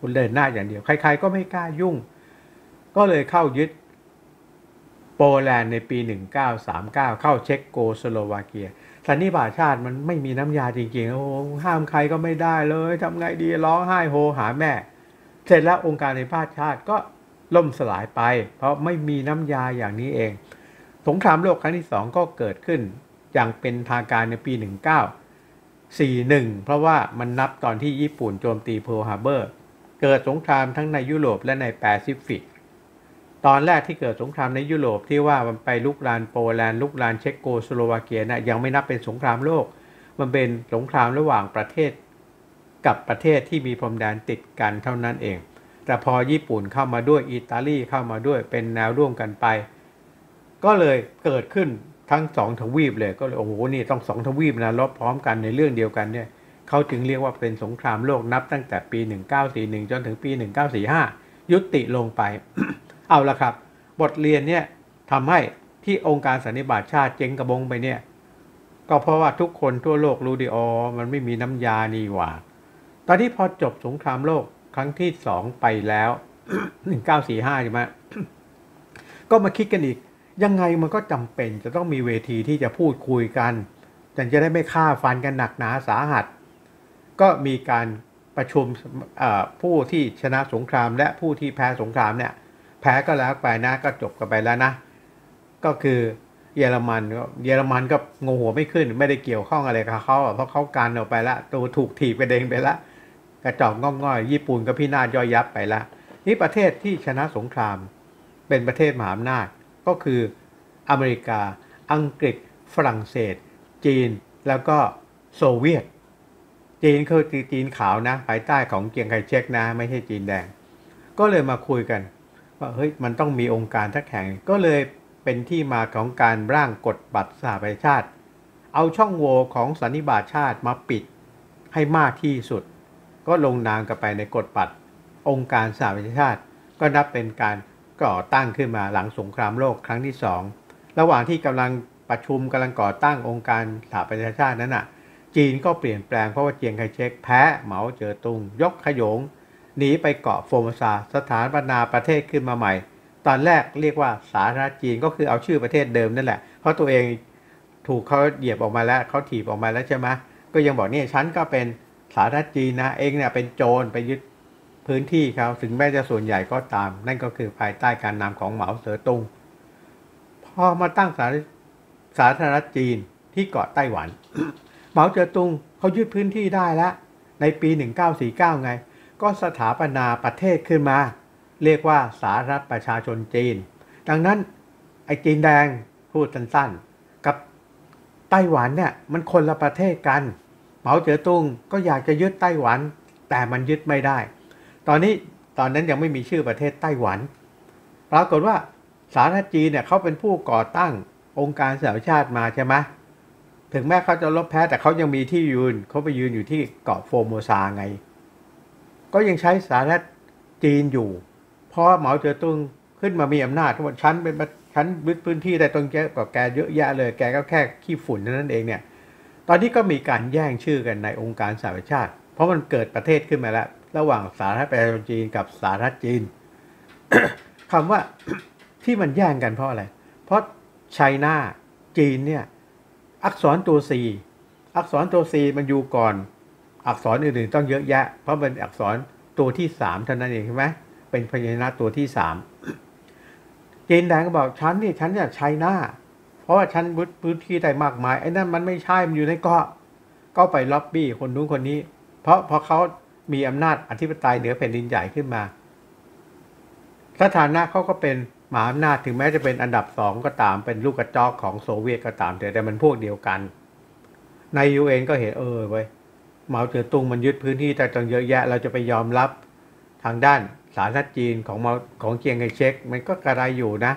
คุณเดินหน้าอย่างเดียวใครๆก็ไม่กล้ายุ่งก็เลยเข้ายึดโปแลนด์ในปี1939เข้าเช็กโกสโลวาเกียสันนิบาตชาติมันไม่มีน้ำยาจริงๆโอ้ห้ามใครก็ไม่ได้เลยทำไงดีร้องไห้โฮหาแม่เสร็จแล้วองค์การในประเทศชาติก็ล่มสลายไปเพราะไม่มีน้ำยาอย่างนี้เองสงครามโลกครั้งที่2ก็เกิดขึ้นอย่างเป็นทางการในปี1941เพราะว่ามันนับตอนที่ญี่ปุ่นโจมตีเพิร์ลฮาร์เบอร์เกิดสงครามทั้งในยุโรปและในแปซิฟิกตอนแรกที่เกิดสงครามในยุโรปที่ว่ามันไปลุกลานโปแลนด์ลุกลานเช็กโกสโลวาเกียนะยังไม่นับเป็นสงครามโลกมันเป็นสงครามระหว่างประเทศกับประเทศที่มีพรมแดนติดกันเท่านั้นเองแต่พอญี่ปุ่นเข้ามาด้วยอิตาลีเข้ามาด้วยเป็นแนวร่วมกันไปก็เลยเกิดขึ้นทั้ง2ทวีปเลยก็เลยโอ้โหนี่ต้อง2ทวีปนะรบพร้อมกันในเรื่องเดียวกันเนี่ยเขาจึงเรียกว่าเป็นสงครามโลกนับตั้งแต่ปี1941จนถึงปี1945ยุติลงไป เอาละครับบทเรียนเนี่ยทำให้ที่องค์การสันนิบาตชาติเจ๊งกระบงไปเนี่ยก็เพราะว่าทุกคนทั่วโลกรู้ดีอ๋อมันไม่มีน้ำยานี่หว่าตอนที่พอจบสงครามโลกครั้งที่2ไปแล้ว 1945 ใช่ไหม ก็มาคิดกันอีกยังไงมันก็จำเป็นจะต้องมีเวทีที่จะพูดคุยกันแต่จะได้ไม่ฆ่าฟันกันหนักหนาสาหัสก็มีการประชุมผู้ที่ชนะสงครามและผู้ที่แพ้สงครามเนี่ยแพ้ก็แล้วไปนะก็จบกันไปแล้วนะก็คือเยอรมันก็งงหัวไม่ขึ้นไม่ได้เกี่ยวข้องอะไรกับเขาเพราะเขาการออกไปละตัวถูกถีบกระเด็นไปละกระจอกง่อยๆญี่ปุ่นก็พินาศย่อยยับไปละนี่ประเทศที่ชนะสงครามเป็นประเทศมหาอำนาจก็คืออเมริกาอังกฤษฝรั่งเศสจีนแล้วก็โซเวียตจีนคือจีนขาวนะภายใต้ของเกียงไคเชกนะไม่ใช่จีนแดงก็เลยมาคุยกันว่าเฮ้ยมันต้องมีองค์การทักแห่งก็เลยเป็นที่มาของการร่างกฎบัตรสหประชาชาติเอาช่องโหว่ของสันนิบาตชาติมาปิดให้มากที่สุดก็ลงนามกันไปในกฎบัตรองค์การสหประชาชาติก็นับเป็นการก่อตั้งขึ้นมาหลังสงครามโลกครั้งที่2ระหว่างที่กำลังประชุมกำลังก่อตั้งองค์การสหประชาชาตินั้นน่ะจีนก็เปลี่ยนแปลงเพราะว่าเจียงไคเชกแพ้เหมาเจ๋อตุงยกขยงหนีไปเกาะโฟมซาสถาปนาประเทศขึ้นมาใหม่ตอนแรกเรียกว่าสาธารณรัฐจีนก็คือเอาชื่อประเทศเดิมนั่นแหละเพราะตัวเองถูกเขาเหยียบออกมาแล้วเขาถีบออกมาแล้วใช่ไหมก็ยังบอกนี่ฉันก็เป็นสาธารณรัฐจีนนะเองเนี่ยเป็นโจรไปยึดพื้นที่เขาถึงแม้จะส่วนใหญ่ก็ตามนั่นก็คือภายใต้การนำของเหมาเจ๋อตุงพอมาตั้งสาธารณรัฐจีนที่เกาะไต้หวัน เหมาเจ๋อตุงเขายึดพื้นที่ได้แล้วในปี1949ไงก็สถาปนาประเทศขึ้นมาเรียกว่าสาธารณรัฐประชาชนจีนดังนั้นไอ้จีนแดงพูดสั้นๆกับไต้หวันเนี่ยมันคนละประเทศกันเหมาเจ๋อตุงก็อยากจะยึดไต้หวันแต่มันยึดไม่ได้ตอนนั้นยังไม่มีชื่อประเทศไต้หวันปรากฏว่าสาธารณรัฐจีนเนี่ยเขาเป็นผู้ก่อตั้งองค์การสหประชาชาติมาใช่ไหมถึงแม้เขาจะลบแพ้แต่เขายังมีที่ยืนเขาไปยืนอยู่ที่เกาะโฟโมซาไงก็ยังใช้สาธารณรัฐจีนอยู่เพราะเหมาเจ๋อตุงขึ้นมามีอำนาจทั้งหมดชั้นยึดพื้นที่ได้ตรงแกกับแกเยอะแยะเลยแกก็แค่ขี้ฝุ่นนั่นเองเนี่ยตอนนี้ก็มีการแย่งชื่อกันในองค์การสหประชาชาติเพราะมันเกิดประเทศขึ้นมาแล้วระหว่างสาธารณรัฐประชาชนจีนกับสาธารณรัฐจีน คำว่า ที่มันแย่งกันเพราะอะไรเพราะไชน่าจีนเนี่ยอักษรตัว C อักษรตัว C มันอยู่ก่อนอักษรอื่นๆต้องเยอะแยะเพราะเป็นอักษรตัวที่3เท่านั้นเองใช่ไหมเป็นพยัญชนะตัวที่3จีนแดงก็บอกฉันนี่ฉันอยากไชน่าเพราะว่าฉันพื้นที่ได้มากมายไอ้นั่นมันไม่ใช่มันอยู่ในเกาะก็ไปล็อบบี้คนนู้นคนนี้เพราะเขามีอำนาจอธิปไตยเหนือแผ่นดินใหญ่ขึ้นมาสถานะเขาก็เป็นมหาอำนาจถึงแม้จะเป็นอันดับ2ก็ตามเป็นลูกกระจอกของโซเวียตก็ตามแต่มันพวกเดียวกันในยูเอ็นก็เห็นไว้เหมาเจ๋อตุงมันยึดพื้นที่แต่จังเยอะแยะเราจะไปยอมรับทางด้านสาธารณรัฐจีนของเจียงไคเชกมันก็กระไรอยู่นะ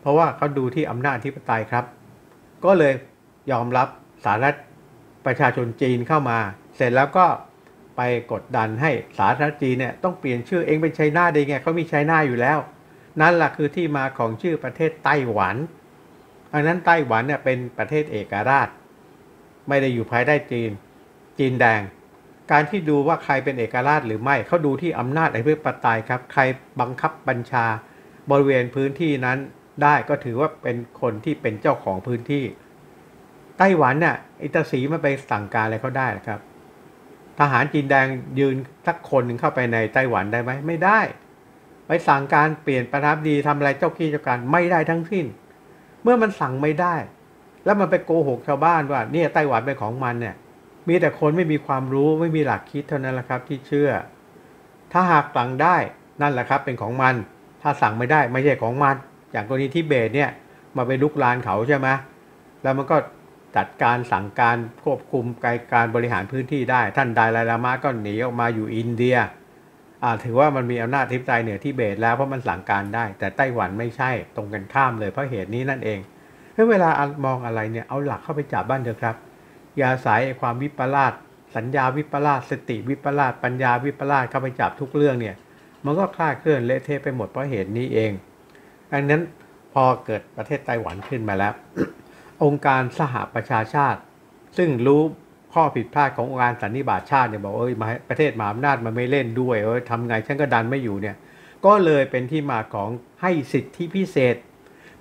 เพราะว่าเขาดูที่อำนาจอธิปไตยครับก็เลยยอมรับสาธารณรัฐประชาชนจีนเข้ามาเสร็จแล้วก็ไปกดดันให้สาธารณรัฐจีนเนี่ยต้องเปลี่ยนชื่อเองเป็นไชน่าได้ไงเขามีไชน่าอยู่แล้วนั่นแหละคือที่มาของชื่อประเทศไต้หวันดังนั้นไต้หวันเนี่ยเป็นประเทศเอกราชไม่ได้อยู่ภายใต้จีน จีนแดงการที่ดูว่าใครเป็นเอกราชหรือไม่เขาดูที่อำนาจอธิปไตยครับใครบังคับบัญชาบริเวณพื้นที่นั้นได้ก็ถือว่าเป็นคนที่เป็นเจ้าของพื้นที่ไต้หวันน่ะอิตาสีมันไปสั่งการอะไรเขาได้หรอครับทหารจีนแดงยืนสักคนหนึ่งเข้าไปในไต้หวันได้ไหมไม่ได้ไปสั่งการเปลี่ยนประธานาธิบดีทำอะไรเจ้าขี้เจ้าการไม่ได้ทั้งสิ้นเมื่อมันสั่งไม่ได้แล้วมันไปโกหกชาวบ้านว่าเนี่ยไต้หวันเป็นของมันเนี่ยมีแต่คนไม่มีความรู้ไม่มีหลักคิดเท่านั้นแหละครับที่เชื่อถ้าหากสั่งได้นั่นแหละครับเป็นของมันถ้าสั่งไม่ได้ไม่ใช่ของมันอย่างกรณีทิเบตเนี่ยมาไปลุกลานเขาใช่ไหมแล้วมันก็จัดการสั่งการควบคุมการบริหารพื้นที่ได้ท่านดาลายลามะก็หนีออกมาอยู่อินเดียถือว่ามันมีอำนาจอธิปไตยเหนือทิเบตแล้วเพราะมันสั่งการได้แต่ไต้หวันไม่ใช่ตรงกันข้ามเลยเพราะเหตุนี้นั่นเองเวลามองอะไรเนี่ยเอาหลักเข้าไปจับบ้านเถอะครับอย่าสายความวิปลาสสัญญาวิปลาสสติวิปลาสปัญญาวิปลาสเข้าไปจับทุกเรื่องเนี่ยมันก็คลาดเคลื่อนเละเทะไปหมดเพราะเหตุนี้เองดังนั้นพอเกิดประเทศไต้หวันขึ้นมาแล้ว องค์การสหประชาชาติซึ่งรู้ข้อผิดพลาดขององค์การสันนิบาตชาติเนี่ยบอกเอ้ยประเทศมหาอำนาจมันไม่เล่นด้วยเอ้ยทำไงฉันก็ดันไม่อยู่เนี่ยก็เลยเป็นที่มาของให้สิทธิพิเศษ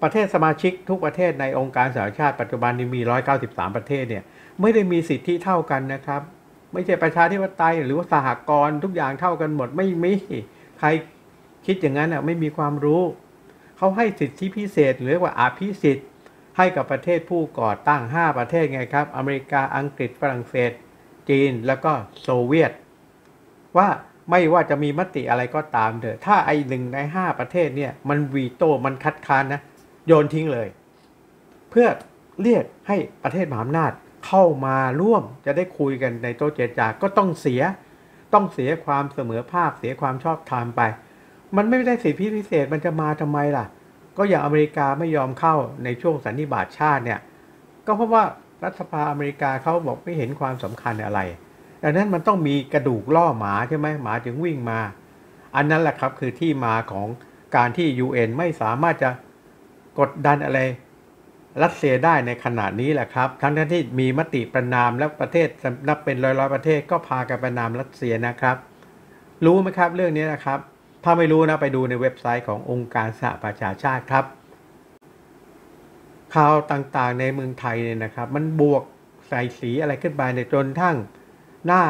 ประเทศสมาชิกทุกประเทศในองค์การสหประชาชาติปัจจุบันนี้มี193ประเทศเนี่ยไม่ได้มีสิทธิเท่ากันนะครับไม่ใช่ประชาธิปไตยหรือว่าสหกรณ์ทุกอย่างเท่ากันหมดไม่มีใครคิดอย่างนั้นอ่ะไม่มีความรู้เขาให้สิทธิพิเศษหรือว่าอภิสิทธิ์ให้กับประเทศผู้ก่อตั้ง5ประเทศไงครับอเมริกาอังกฤษฝรั่งเศสจีนแล้วก็โซเวียตว่าไม่ว่าจะมีมติอะไรก็ตามเถอะถ้าไอ้1 ใน 5ประเทศเนี่ยมันวีโต้มันคัดค้านนะโยนทิ้งเลยเพื่อเรียกให้ประเทศมหาอำนาจเข้ามาร่วมจะได้คุยกันในโต๊ะเจรจาก็ต้องเสียความเสมอภาคเสียความชอบธรรมไปมันไม่ได้สิทธิพิเศษมันจะมาทำไมล่ะก็อย่างอเมริกาไม่ยอมเข้าในช่วงสันนิบาตชาติเนี่ยก็เพราะว่ารัฐสภาอเมริกาเขาบอกไม่เห็นความสำคัญอะไรดังนั้นมันต้องมีกระดูกล่อหมาใช่ไหมหมาจึงวิ่งมาอันนั้นแหละครับคือที่มาของการที่ UN ไม่สามารถจะกดดันอะไรรัสเซียได้ในขณะนี้แหละครับทั้งที่มีมติประนามและประเทศนับเป็นร้อยประเทศก็พากันประนามรัสเซียนะครับรู้ไหมครับเรื่องนี้นะครับถ้าไม่รู้นะไปดูในเว็บไซต์ขององค์การสหประชาชาติครับข่าวต่างๆในเมืองไทยเนี่ยนะครับมันบวกใส่สีอะไรขึ้นไปในจนทั้งหน้า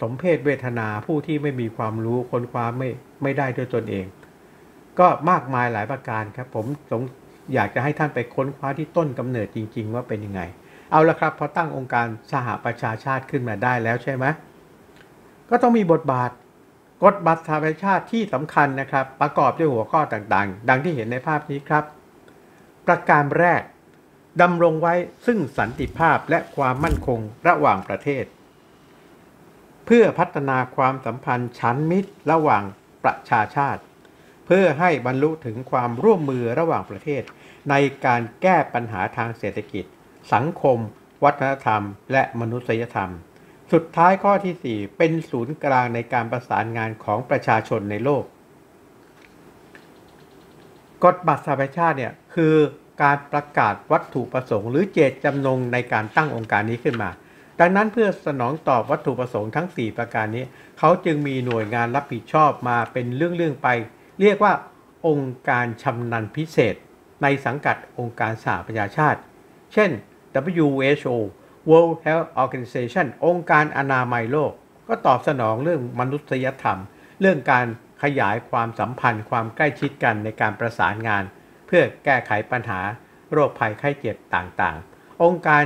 สมเพชเวทนาผู้ที่ไม่มีความรู้ค้นคว้าไม่ได้ด้วยตนเองก็มากมายหลายประการครับผมอยากจะให้ท่านไปค้นคว้าที่ต้นกำเนิดจริงๆว่าเป็นยังไงเอาละครับพอตั้งองค์การสหประชาชาติขึ้นมาได้แล้วใช่ไหมก็ต้องมีบทบาทกฎบัตรสหประชาชาติที่สำคัญนะครับประกอบด้วยหัวข้อต่างๆดังที่เห็นในภาพนี้ครับประการแรกดำรงไว้ซึ่งสันติภาพและความมั่นคงระหว่างประเทศเพื่อพัฒนาความสัมพันธ์ชั้นมิตรระหว่างประชาชาติเพื่อให้บรรลุถึงความร่วมมือระหว่างประเทศในการแก้ปัญหาทางเศรษฐกิจสังคมวัฒนธรรมและมนุษยธรรมสุดท้ายข้อที่4เป็นศูนย์กลางในการประสานงานของประชาชนในโลกกฎบัตรสหประชาชาติเนี่ยคือการประกาศวัตถุประสงค์หรือเจตจำนงในการตั้งองค์การนี้ขึ้นมาดังนั้นเพื่อสนองตอบวัตถุประสงค์ทั้ง4ประการนี้เขาจึงมีหน่วยงานรับผิดชอบมาเป็นเรื่องๆไปเรียกว่าองค์การชำนาญพิเศษในสังกัดองค์การสหประชาชาติเช่น WHO World Health Organization องค์การอนามัยโลกก็ตอบสนองเรื่องมนุษยธรรมเรื่องการขยายความสัมพันธ์ความใกล้ชิดกันในการประสานงานเพื่อแก้ไขปัญหาโรคภัยไข้เจ็บต่างๆองค์การ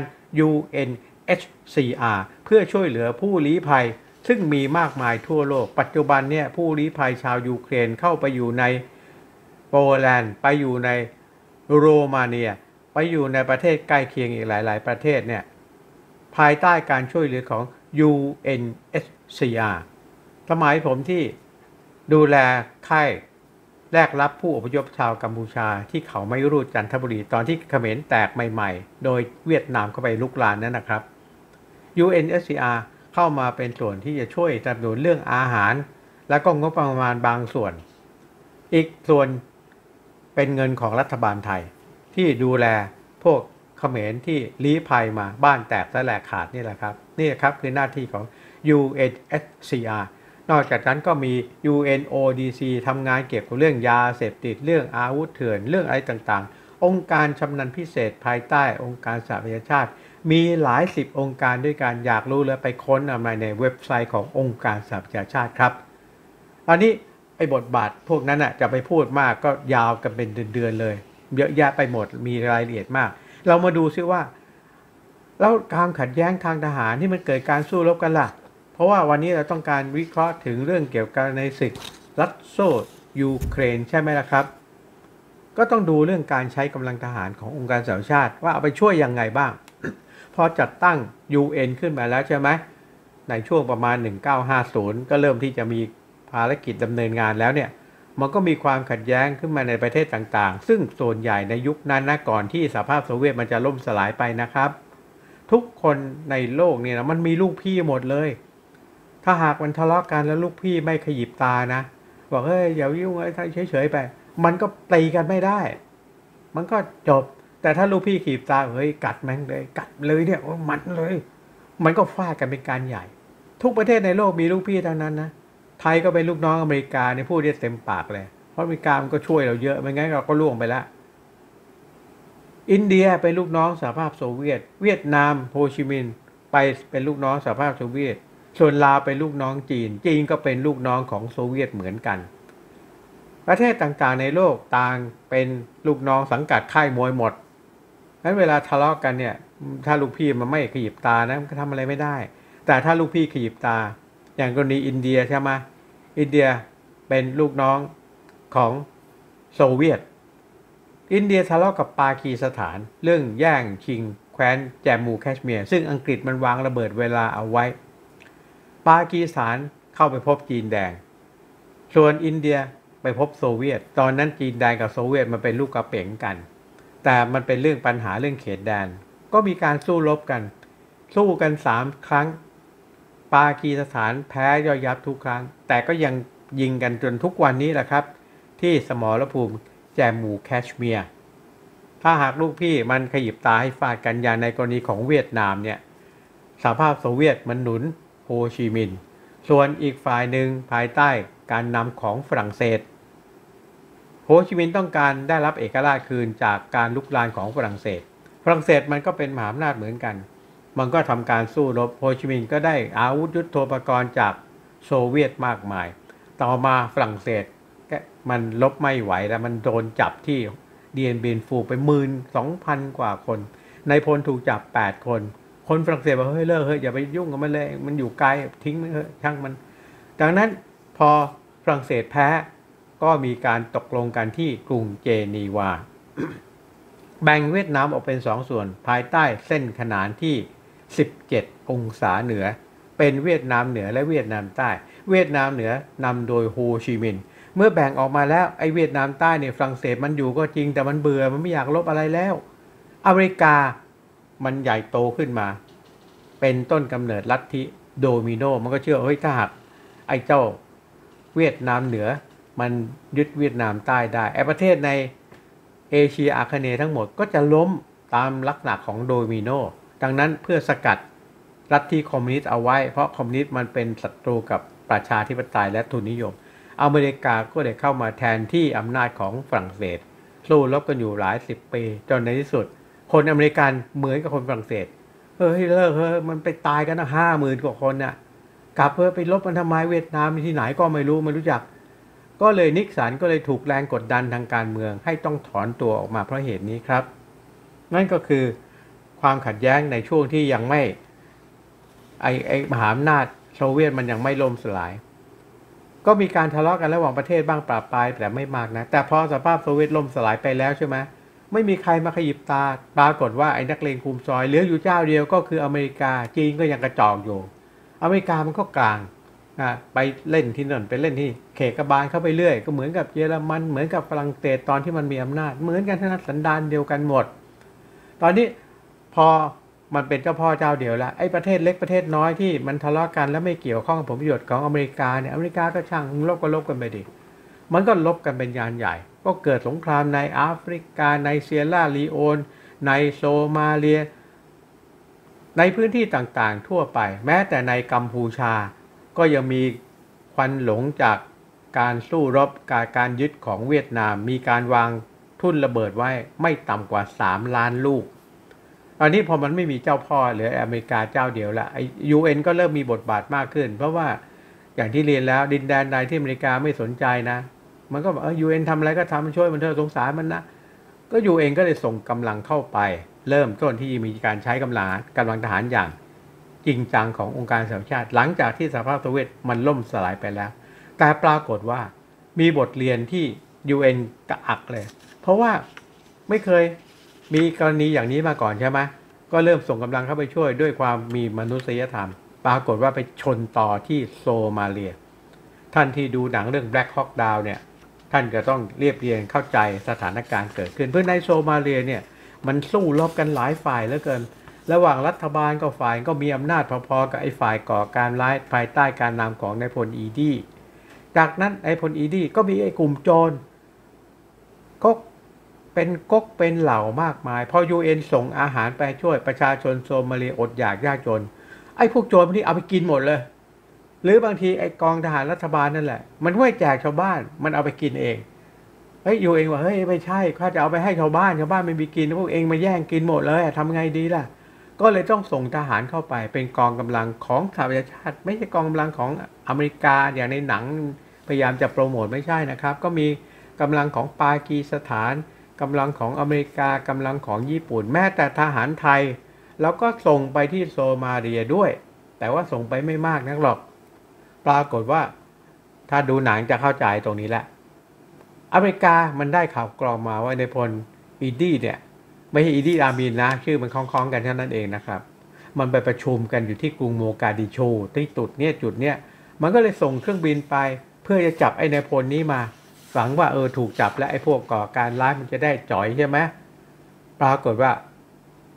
UNHCR เพื่อช่วยเหลือผู้ลี้ภัยซึ่งมีมากมายทั่วโลกปัจจุบันเนี่ยผู้ลี้ภัยชาวยูเครนเข้าไปอยู่ในโปแลนด์ไปอยู่ในโรมาเนียไปอยู่ในประเทศใกล้เคียงอีกหลายๆประเทศเนี่ยภายใต้การช่วยเหลือของ UNHCR สมัยผมที่ดูแลค่ายแลกรับผู้อพยพชาวกัมพูชาที่เขาไม่รู้จันทบุรีตอนที่เขมรแตกใหม่ๆโดยเวียดนามเข้าไปลุกลานนั้นนะครับ UNHCR เข้ามาเป็นส่วนที่จะช่วยสนับสนุนเรื่องอาหารและก็งบประมาณบางส่วนอีกส่วนเป็นเงินของรัฐบาลไทยที่ดูแลพวกเข เขมรที่ลี้ภัยมาบ้านแตกและแหลกขาดนี่แหละครับนี่ครับคือหน้าที่ของ UNHCR นอกจากนั้นก็มี UNODC ทำงานเกี่ยวกับเรื่องยาเสพติดเรื่องอาวุธเถื่อนเรื่องอะไรต่างๆองค์การชำนาญพิเศษภายใต้องค์การสหประชาชาติมีหลายสิบองค์การด้วยกันอยากรู้เลยไปค้นมาในเว็บไซต์ขององค์การสหประชาชาติครับอันนี้ไอ้บทบาทพวกนั้นอ่ะจะไปพูดมากก็ยาวกันเป็นเดือนๆเลยเยอะแยะไปหมดมีรายละเอียดมากเรามาดูซิว่าแล้วความขัดแย้งทางทหารที่มันเกิดการสู้รบกันล่ะเพราะว่าวันนี้เราต้องการวิเคราะห์ถึงเรื่องเกี่ยวกับในศึกรัสโซยูเครนใช่ไหมล่ะครับก็ต้องดูเรื่องการใช้กำลังทหารขององค์การสหประชาชาติว่าเอาไปช่วยยังไงบ้าง พอจัดตั้ง UN ขึ้นมาแล้วใช่ไหมในช่วงประมาณ1950ก็เริ่มที่จะมีภารกิจดำเนินงานแล้วเนี่ยมันก็มีความขัดแย้งขึ้นมาในประเทศต่างๆซึ่งส่วนใหญ่ในยุคนั้นนะก่อนที่สหภาพโซเวียตมันจะล่มสลายไปนะครับทุกคนในโลกเนี่ยนะมันมีลูกพี่หมดเลยถ้าหากมันทะเลาะกันแล้วลูกพี่ไม่ขยิบตานะบอกเฮ้ยอย่ายุ่งเฉยๆไปมันก็ตีกันไม่ได้มันก็จบแต่ถ้าลูกพี่ขยิบตาเฮ้ยกัดแม่งเลยกัดเลยเนี่ยมันเลยมันก็ฟาดกันเป็นการใหญ่ทุกประเทศในโลกมีลูกพี่ทั้งนั้นนะไทยก็เป็นลูกน้องอเมริกาในพูดได้เต็มปากเลยเพราะอเมริกามันก็ช่วยเราเยอะไม่งั้นเราก็ล่วงไปละอินเดียเป็นลูกน้องสหภาพโซเวียตเวียดนามโฮชิมินห์ไปเป็นลูกน้องสหภาพโซเวียตส่วนลาวเป็นลูกน้องจีนจีนก็เป็นลูกน้องของโซเวียตเหมือนกันประเทศต่างๆในโลกต่างเป็นลูกน้องสังกัดค่ายมวยหมดงั้นเวลาทะเลาะกันเนี่ยถ้าลูกพี่มันไม่ขยิบตานะมันก็ทำอะไรไม่ได้แต่ถ้าลูกพี่ขยิบตาอย่างกรณีอินเดียใช่ไหมอินเดียเป็นลูกน้องของโซเวียตอินเดียทะเลาะกับปากีสถานเรื่องแย่งชิงแคว้นแจมมูแคชเมียร์ซึ่งอังกฤษมันวางระเบิดเวลาเอาไว้ปากีสถานเข้าไปพบจีนแดงส่วนอินเดียไปพบโซเวียตตอนนั้นจีนแดงกับโซเวียตมันเป็นลูกกระเป๋งกันแต่มันเป็นเรื่องปัญหาเรื่องเขตแดนก็มีการสู้รบกันสู้กัน3ครั้งปากีสถานแพ้ย่อยยับทุกครั้งแต่ก็ยังยิงกันจนทุกวันนี้แหละครับที่สมรภูมิแจมูแคชเมียร์ถ้าหากลูกพี่มันขยิบตาให้ฟาดกันอย่างในกรณีของเวียดนามเนี่ยสหภาพโซเวียตมันหนุนโฮชิมินห์ส่วนอีกฝ่ายหนึ่งภายใต้การนำของฝรั่งเศสโฮชิมินห์ต้องการได้รับเอกราชคืนจากการลุกลานของฝรั่งเศสฝรั่งเศสมันก็เป็นมหาอำนาจเหมือนกันมันก็ทำการสู้รบโฮชิมินห์ก็ได้อาวุธยุทโธปกรณ์จากโซเวียตมากมายต่อมาฝรั่งเศสมันลบไม่ไหวแล้วมันโดนจับที่เดียนเบียนฟูไป 12,000 กว่าคนนายพลถูกจับ8คนคนฝรั่งเศสบอกเฮ้ยเลิกเฮ้ยอย่าไปยุ่งกับมันเลยมันอยู่ไกลทิ้งมันเฮ้ยช่างมันดังนั้นพอฝรั่งเศสแพ้ก็มีการตกลงกันที่กรุงเจนีวา แบ่งเวียดนามออกเป็น2ส่วนภายใต้เส้นขนานที่17องศาเหนือเป็นเวียดนามเหนือและเวียดนามใต้เวียดนามเหนือนำโดยโฮชิมินห์เมื่อแบ่งออกมาแล้วไอ้เวียดนามใต้เนี่ยฝรั่งเศสมันอยู่ก็จริงแต่มันเบื่อมันไม่อยากลบอะไรแล้วอเมริกามันใหญ่โตขึ้นมาเป็นต้นกำเนิดลัทธิโดมิโนมันก็เชื่อเฮ้ยถ้าหากไอ้เจ้าเวียดนามเหนือมันยึดเวียดนามใต้ได้ไอ้ประเทศในเอเชียอาคเนย์ทั้งหมดก็จะล้มตามลักษณะของโดมิโนดังนั้นเพื่อสกัดลัทธิคอมมิวนิสต์เอาไว้เพราะคอมมิวนิสต์มันเป็นศัตรูกับประชาธิปไตยและทุนนิยมอเมริกาก็ได้เข้ามาแทนที่อำนาจของฝรั่งเศสสู้รบกันอยู่หลายสิบปีจนในที่สุดคนอเมริกันเหมือนกับคนฝรั่งเศสเฮ้ยเลิกเฮ้ยมันไปตายกันนะ50,000 กว่าคนน่ะกลับเพื่อไปลบมันทำไมเวียดนามที่ไหนก็ไม่รู้ไม่รู้จักก็เลยนิกสันก็เลยถูกแรงกดดันทางการเมืองให้ต้องถอนตัวออกมาเพราะเหตุนี้ครับนั่นก็คือความขัดแย้งในช่วงที่ยังไม่ไอ้มหาอำนาจโซเวียตมันยังไม่ล่มสลายก็มีการทะเลาะกันระหว่างประเทศบ้างปราบปรายแต่ไม่มากนะแต่พอสหภาพโซเวียตล่มสลายไปแล้วใช่ไหมไม่มีใครมาขยิบตาปรากฏว่าไอ้นักเลงคุมซอยเหลืออยู่เจ้าเดียวก็คืออเมริกาจีนก็ยังกระจอกอยู่อเมริกามันก็กลางไปเล่นที่นั่นไปเล่นที่เขตกบาลเข้าไปเรื่อยก็เหมือนกับเยอรมันเหมือนกับฝรั่งเศสตอนที่มันมีอำนาจเหมือนกันทั้งนั้นสันดานเดียวกันหมดตอนนี้พอมันเป็นเจ้าพ่อเจ้าเดียวแล้วไอ้ประเทศเล็กประเทศน้อยที่มันทะเลาะกันแล้วไม่เกี่ยวข้องกับผลประโยชน์ของอเมริกาเนี่ยอเมริกาก็ช่างลบก็ลบกันไปดิมันก็ลบกันเป็นยานใหญ่ก็เกิดสงครามในแอฟริกาในเซียร่าลีโอน ในโซมาเลียในพื้นที่ต่างๆทั่วไปแม้แต่ในกัมพูชาก็ยังมีควันหลงจากการสู้รบการยึดของเวียดนามมีการวางทุ่นระเบิดไว้ไม่ต่ำกว่า3 ล้านลูกอันนี้พอมันไม่มีเจ้าพ่อเหลืออเมริกาเจ้าเดียวละ UN ก็เริ่มมีบทบาทมากขึ้นเพราะว่าอย่างที่เรียนแล้วดินแดนใดที่อเมริกาไม่สนใจนะมันก็บอกUN ทำอะไรก็ทำช่วยมันเถอะสงสารมันนะก็ UN ก็เลยส่งกำลังเข้าไปเริ่มต้นที่มีการใช้กำลังทหารอย่างจริงจังขององค์การสหประชาชาติหลังจากที่สหภาพโซเวียตมันล่มสลายไปแล้วแต่ปรากฏว่ามีบทเรียนที่ UN กระอักเลยเพราะว่าไม่เคยมีกรณีอย่างนี้มาก่อนใช่ไหมก็เริ่มส่งกำลังเข้าไปช่วยด้วยความมีมนุษยธรรมปรากฏว่าไปชนต่อที่โซมาเลียท่านที่ดูหนังเรื่อง Black Hawk Down เนี่ยท่านจะต้องเรียบเรียงเข้าใจสถานการณ์เกิดขึ้นเพื่อในโซมาเลียเนี่ยมันสู้รบกันหลายฝ่ายเหลือเกินระหว่างรัฐบาลก็ฝ่ายก็มีอำนาจพอๆกับไอ้ฝ่ายก่อการร้ายภายใต้การนำของนายพลอีดี้จากนั้นนายพลอีดี้ก็มีไอ้กลุ่มโจรก็เป็นก๊กเป็นเหล่ามากมายพอ UN ส่งอาหารไปช่วยประชาชนโซมาเลียอดอยากยากจนไอ้พวกโจรพวกนี้เอาไปกินหมดเลยหรือบางทีไอ้กองทหารรัฐบาลนั่นแหละมันไม่แจกชาวบ้านมันเอาไปกินเองเฮ้ย UN ว่าเฮ้ยไม่ใช่ข้าจะเอาไปให้ชาวบ้านไม่มีกินพวกเองมาแย่งกินหมดเลยทำไงดีล่ะก็เลยต้องส่งทหารเข้าไปเป็นกองกำลังของสหประชาชาติไม่ใช่กองกำลังของอเมริกาอย่างในหนังพยายามจะโปรโมทไม่ใช่นะครับก็มีกำลังของปากีสถานกำลังของอเมริกากำลังของญี่ปุ่นแม้แต่ทหารไทยแล้วก็ส่งไปที่โซมาเลียด้วยแต่ว่าส่งไปไม่มากนักหรอกปรากฏว่าถ้าดูหนังจะเข้าใจตรงนี้แหละอเมริกามันได้ข่าวกรองมาว่าในพลอีดี้เนี่ยไม่ใช่อีดี้อามีนนะชื่อมันคล้องๆกันเท่านั้นเองนะครับมันไปประชุมกันอยู่ที่กรุงโมกาดิโชที่จุดเนี้ยมันก็เลยส่งเครื่องบินไปเพื่อจะจับไอ้ในพลนี้มาหวังว่าถูกจับและไอ้พวกก่อการร้ายมันจะได้จ่อยใช่ไหมปรากฏว่า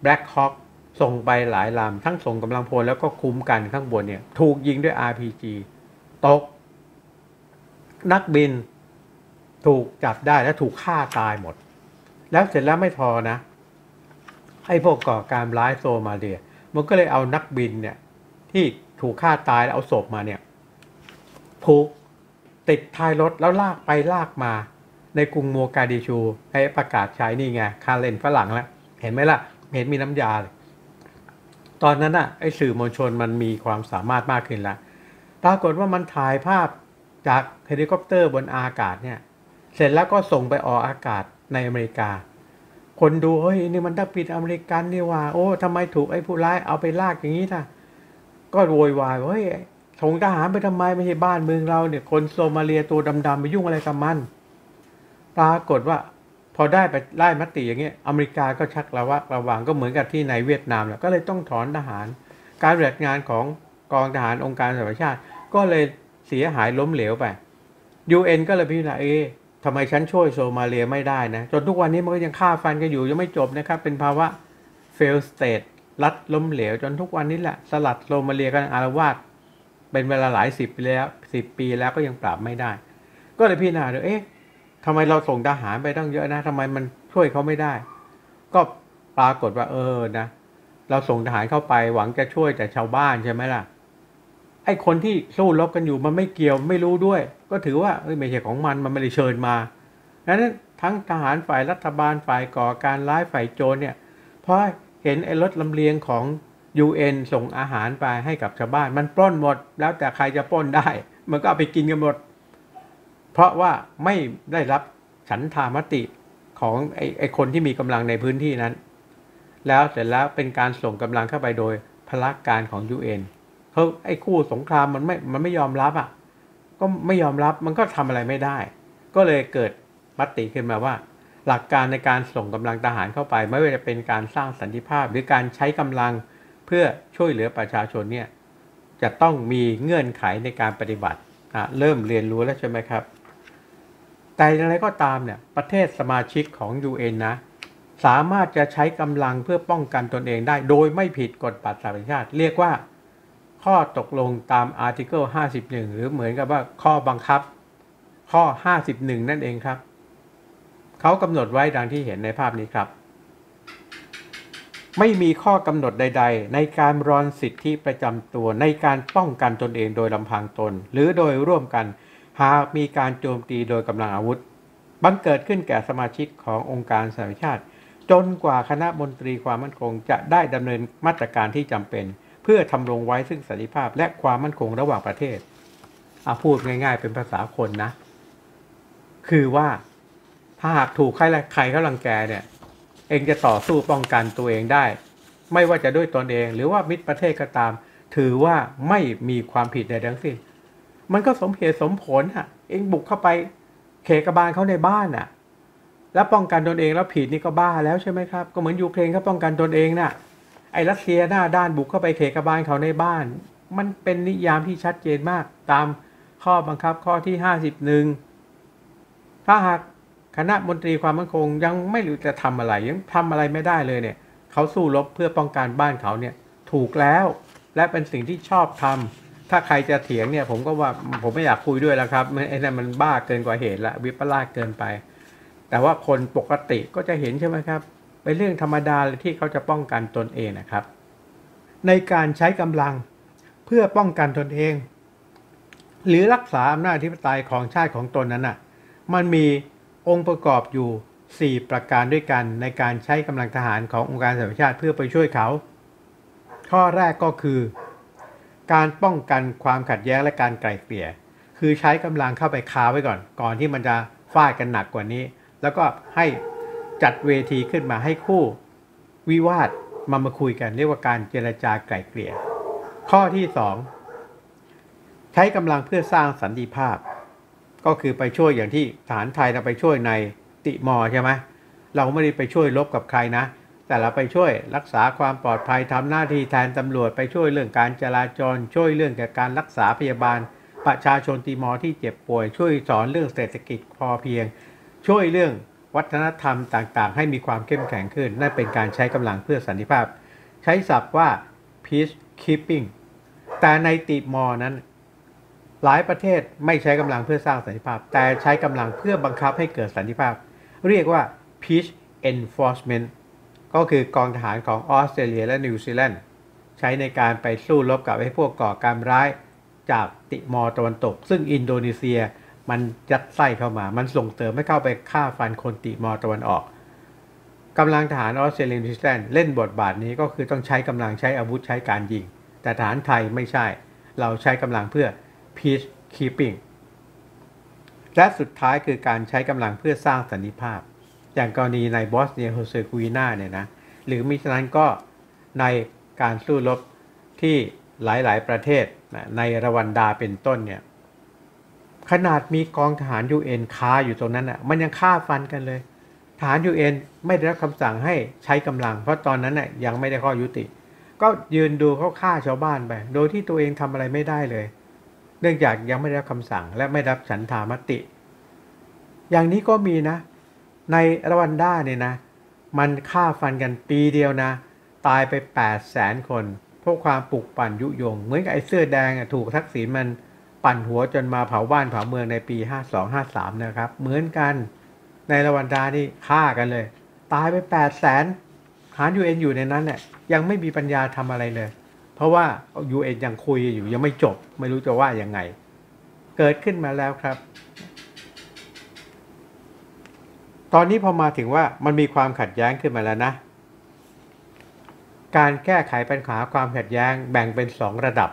Black Hawk ส่งไปหลายลำทั้งส่งกำลังพลแล้วก็คุ้มกันข้างบนเนี่ยถูกยิงด้วย RPG ตกนักบินถูกจับได้และถูกฆ่าตายหมดแล้วเสร็จแล้วไม่พอนะไอ้พวกก่อการร้ายโซมาเลียมันก็เลยเอานักบินเนี่ยที่ถูกฆ่าตายแล้วเอาศพมาเนี่ยผูกติดท้ายรถแล้วลากไปลากมาในกรุงโมกาดิชูให้ประกาศใช้นี่ไงคาเลนฝรั่งแล้วเห็นไหมล่ะเห็นมีน้ำยาเลยตอนนั้นน่ะไอ้สื่อมวลชนมันมีความสามารถมากขึ้นละปรากฏว่ามันถ่ายภาพจากเฮลิคอปเตอร์บนอากาศเนี่ยเสร็จแล้วก็ส่งไปออกอากาศในอเมริกาคนดูเฮ้ยนี่มันนักบินอเมริกันนี่ว่าโอ้ทำไมถูกไอ้ผู้ร้ายเอาไปลากอย่างนี้ล่ะก็โวยวายเฮ้ยส่งทหารไปทำไมไม่ใช่บ้านเมืองเราเนี่ยคนโซมาเลียตัวดำๆไปยุ่งอะไรกับมันปรากฏว่าพอได้ไปไล่มติอย่างเงี้ยอเมริกาก็ชักระวังก็เหมือนกับที่ในเวียดนามแล้วก็เลยต้องถอนทหารการปฏิบัติงานของกองทหารองค์การสหประชาชาติก็เลยเสียหายล้มเหลวไป UN ก็เลยพิจารณาทำไมฉันช่วยโซมาเลียไม่ได้นะจนทุกวันนี้มันก็ยังฆ่าฟันกันอยู่ยังไม่จบนะครับเป็นภาวะ fail state รัฐล้มเหลวจนทุกวันนี้แหละสลัดโซมาเลียกันอารวาสเป็นเวลาหลาย10 ปีแล้วก็ยังปราบไม่ได้ก็เลยพิจารณาดูทำไมเราส่งทหารไปตั้งเยอะนะทำไมมันช่วยเขาไม่ได้ก็ปรากฏว่านะเราส่งทหารเข้าไปหวังจะช่วยแต่ชาวบ้านใช่ไหมล่ะไอ้คนที่สู้รบกันอยู่มันไม่เกี่ยวไม่รู้ด้วยก็ถือว่าไม่ใช่ของมันไม่ได้เชิญมาดังนั้นทั้งทหารฝ่ายรัฐบาลฝ่ายก่อการร้ายฝ่ายโจรเนี่ยพอเห็นไอ้รถลำเลียงของ UN ส่งอาหารไปให้กับชาวบ้านมันปล้นหมดแล้วแต่ใครจะปล้นได้มันก็เอาไปกินกันหมดเพราะว่าไม่ได้รับฉันทามติของไอ้คนที่มีกำลังในพื้นที่นั้นแล้วเสร็จแล้วเป็นการส่งกำลังเข้าไปโดยพละการของ UNเพราะไอ้คู่สงครามมันไม่ยอมรับก็ไม่ยอมรับมันก็ทำอะไรไม่ได้ก็เลยเกิดมติขึ้นมาว่าหลักการในการส่งกำลังทหารเข้าไปไม่ว่าจะเป็นการสร้างสันติภาพหรือการใช้กำลังเพื่อช่วยเหลือประชาชนเนี่ยจะต้องมีเงื่อนไขในการปฏิบัติเริ่มเรียนรู้แล้วใช่ไหมครับแต่อย่างไรก็ตามเนี่ยประเทศสมาชิกของ UN นะสามารถจะใช้กำลังเพื่อป้องกันตนเองได้โดยไม่ผิดกฎบัตรสหประชาชาติเรียกว่าข้อตกลงตาม Article 51หรือเหมือนกับว่าข้อบังคับข้อ51นั่นเองครับเขากำหนดไว้ดังที่เห็นในภาพนี้ครับ ไม่มีข้อกำหนดใดๆในการรอนสิทธิประจำตัวในการป้องกันตนเองโดยลำพังตนหรือโดยร่วมกันหากมีการโจมตีโดยกำลังอาวุธบังเกิดขึ้นแก่สมาชิกขององค์การสหประชาชาติจนกว่าคณะมนตรีความมั่นคงจะได้ดำเนินมาตรการที่จำเป็นเพื่อทำรงไว้ซึ่งสันติภาพและความมั่นคงระหว่างประเทศพูดง่ายๆเป็นภาษาคนนะคือว่าถ้าหากถูกใครเขารังแกเนี่ยเองจะต่อสู้ป้องกันตัวเองได้ไม่ว่าจะด้วยตนเองหรือว่ามิตรประเทศก็ตามถือว่าไม่มีความผิดใดทั้งสิ้นมันก็สมเหตุสมผลอ่ะเองบุกเข้าไปเขกบาลเขาในบ้านอ่ะแล้วป้องกันตนเองแล้วผิดนี่ก็บ้าแล้วใช่ไหมครับก็เหมือนยูเครนเขาป้องกันตนเองน่ะไอ้รัสเซียหน้าด้านบุกเข้าไปเขกบาลเขาในบ้านมันเป็นนิยามที่ชัดเจนมากตามข้อบังคับข้อที่51ถ้าหากคณะมนตรีความมั่นคงยังไม่รู้จะทำอะไรยังทำอะไรไม่ได้เลยเนี่ยเขาสู้รบเพื่อป้องกันบ้านเขาเนี่ยถูกแล้วและเป็นสิ่งที่ชอบทำถ้าใครจะเถียงเนี่ยผมก็ว่าผมไม่อยากคุยด้วยแล้วครับไอ้นั่นมันบ้าเกินกว่าเหตุละวิปลาสเกินไปแต่ว่าคนปกติก็จะเห็นใช่ไหมครับเป็นเรื่องธรรมดาเลยที่เขาจะป้องกันตนเองนะครับในการใช้กำลังเพื่อป้องกันตนเองหรือรักษาอำนาจอธิปไตยของชาติของตนนั้นน่ะมันมีองค์ประกอบอยู่4ประการด้วยกันในการใช้กำลังทหารขององค์การสหประชาชาติเพื่อไปช่วยเขาข้อแรกก็คือการป้องกันความขัดแย้งและการไกล่เกลี่ยคือใช้กำลังเข้าไปค้าไว้ก่อนที่มันจะฟาดกันหนักกว่านี้แล้วก็ให้จัดเวทีขึ้นมาให้คู่วิวาทมาคุยกันเรียกว่าการเจรจาไกล่เกลี่ยข้อที่2ใช้กำลังเพื่อสร้างสันติภาพก็คือไปช่วยอย่างที่ทหารไทยเราไปช่วยในติมอร์ใช่ไหมเราไม่ได้ไปช่วยลบกับใครนะแต่เราไปช่วยรักษาความปลอดภัยทำหน้าที่แทนตำรวจไปช่วยเรื่องการจราจรช่วยเรื่องการรักษาพยาบาลประชาชนติมอร์ที่เจ็บป่วยช่วยสอนเรื่องเศรษฐกิจพอเพียงช่วยเรื่องวัฒนธรรมต่างๆให้มีความเข้มแข็งขึ้นนั่นเป็นการใช้กำลังเพื่อสันติภาพใช้ศัพท์ว่า peacekeeping แต่ในติมอร์นั้นหลายประเทศไม่ใช้กำลังเพื่อสร้างสันติภาพแต่ใช้กำลังเพื่อบังคับให้เกิดสันติภาพเรียกว่า Peace Enforcement ก็คือกองทหารของออสเตรเลียและนิวซีแลนด์ใช้ในการไปสู้รบกับไอ้พวกก่อการร้ายจากติมอร์ตะวันตกซึ่งอินโดนีเซียมันยัดไส้เข้ามามันส่งเสริมให้เข้าไปฆ่าฟันคนติมอร์ตะวันออกกำลังทหารออสเตรเลียนิวซีแลนด์เล่นบทบาทนี้ก็คือต้องใช้กำลังใช้อาวุธใช้การยิงแต่ทหารไทยไม่ใช่เราใช้กำลังเพื่อPeacekeeping และสุดท้ายคือการใช้กำลังเพื่อสร้างสันติภาพอย่างกรณีในบอสเนียเฮอร์เซโกวีนาเนี่ยนะหรือมิฉะนั้นก็ในการสู้รบที่หลายๆประเทศในรวันดาเป็นต้นเนี่ยขนาดมีกองทหาร UN ค้าอยู่ตรงนั้นอ่ะมันยังฆ่าฟันกันเลยทหาร UN ไม่ได้รับคำสั่งให้ใช้กำลังเพราะตอนนั้นน่ะยังไม่ได้ข้อยุติก็ยืนดูเขาฆ่าชาวบ้านไปโดยที่ตัวเองทำอะไรไม่ได้เลยเนื่องจากยังไม่ได้รับคำสั่งและไม่รับฉันทามติอย่างนี้ก็มีนะในรวันดาเนี่ยนะมันฆ่าฟันกันปีเดียวนะตายไป800,000 คนเพราะความปลุกปั่นยุยงเหมือนกับไอ้เสื้อแดงถูกทักษิณมันปั่นหัวจนมาเผาบ้านเผาเมืองในปี52-53นะครับเหมือนกันในรวันดานี่ฆ่ากันเลยตายไป800,000ทหาร UN อยู่ในนั้นเนี่ยยังไม่มีปัญญาทำอะไรเลยเพราะว่า UN ยังคุยอยู่ยังไม่จบไม่รู้จะว่ายังไงเกิดขึ้นมาแล้วครับตอนนี้พอมาถึงว่ามันมีความขัดแย้งขึ้นมาแล้วนะการแก้ไขปัญหาความขัดแย้งแบ่งเป็น2ระดับ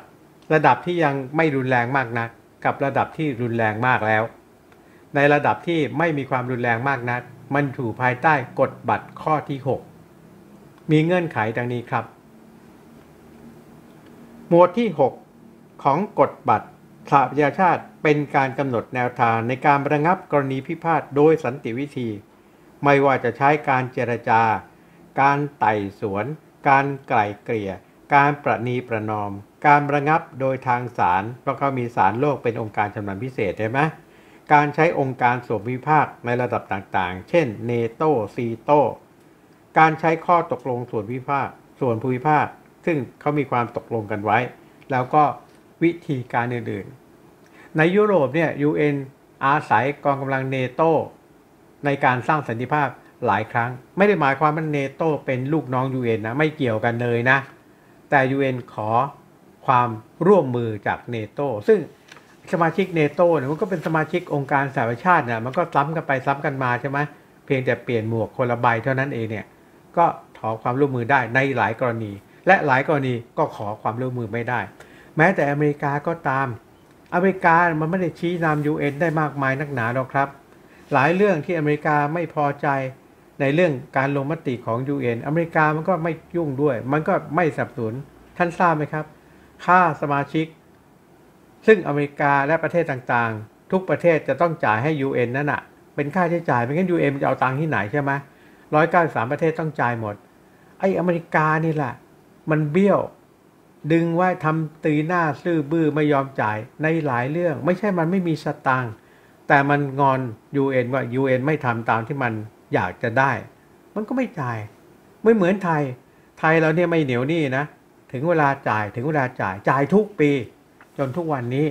ระดับที่ยังไม่รุนแรงมากนักกับระดับที่รุนแรงมากแล้วในระดับที่ไม่มีความรุนแรงมากนักมันอยู่ภายใต้กฎบัตรข้อที่6มีเงื่อนไขดังนี้ครับหมวดที่6ของกฎบัตรสหประชาชาติเป็นการกำหนดแนวทางในการระงับกรณีพิพาทโดยสันติวิธีไม่ว่าจะใช้การเจรจาการไต่สวนการไกล่เกลี่ยการประนีประนอมการระงับโดยทางศาลเพราะเขามีศาลโลกเป็นองค์การชำนาญพิเศษใช่ไหมการใช้องค์การส่วนภูมิภาคในระดับต่างๆเช่นเนโต้ซีโต้การใช้ข้อตกลงส่วนภูมิภาคซึ่งเขามีความตกลงกันไว้แล้วก็วิธีการอื่นๆในยุโรปเนี่ย UN อาศัยกองกำลังเนโตในการสร้างสันติภาพ หลายครั้งไม่ได้หมายความว่าเนโต้เป็นลูกน้อง UN นะไม่เกี่ยวกันเลยนะแต่ UN ขอความร่วมมือจากเนโต้ซึ่งสมาชิกเนโต้เนี่ยมันก็เป็นสมาชิกองค์การสหประชาชาตินะมันก็ซ้ำกันไปซ้ำกันมาใช่ไหมเพียงแต่เปลี่ยนหมวกคนละใบเท่านั้นเองเนี่ยก็ขอความร่วมมือได้ในหลายกรณีและหลายกรณีก็ขอความร่วมมือไม่ได้แม้แต่อเมริกาก็ตามอเมริกามันไม่ได้ชี้นำ UN ได้มากมายนักหนาหรอกครับหลายเรื่องที่อเมริกาไม่พอใจในเรื่องการลงมติของ UN อเมริกามันก็ไม่ยุ่งด้วยมันก็ไม่สนับสนุนท่านทราบไหมครับค่าสมาชิกซึ่งอเมริกาและประเทศต่างๆทุกประเทศจะต้องจ่ายให้ UN นั่นน่ะเป็นค่าใช้จ่ายไม่งั้น UN จะเอาตังค์ที่ไหนใช่ไหม193ประเทศต้องจ่ายหมดไอ้อเมริกานี่แหละมันเบี้ยวดึงไว้ทำตีหน้าซื่อบื้อไม่ยอมจ่ายในหลายเรื่องไม่ใช่มันไม่มีสตางค์แต่มันงอน UN ว่า UN ไม่ทำตามที่มันอยากจะได้มันก็ไม่จ่ายไม่เหมือนไทยเราเนี่ยไม่เหนียวหนี้นะถึงเวลาจ่ายทุกปีจนทุกวันนี้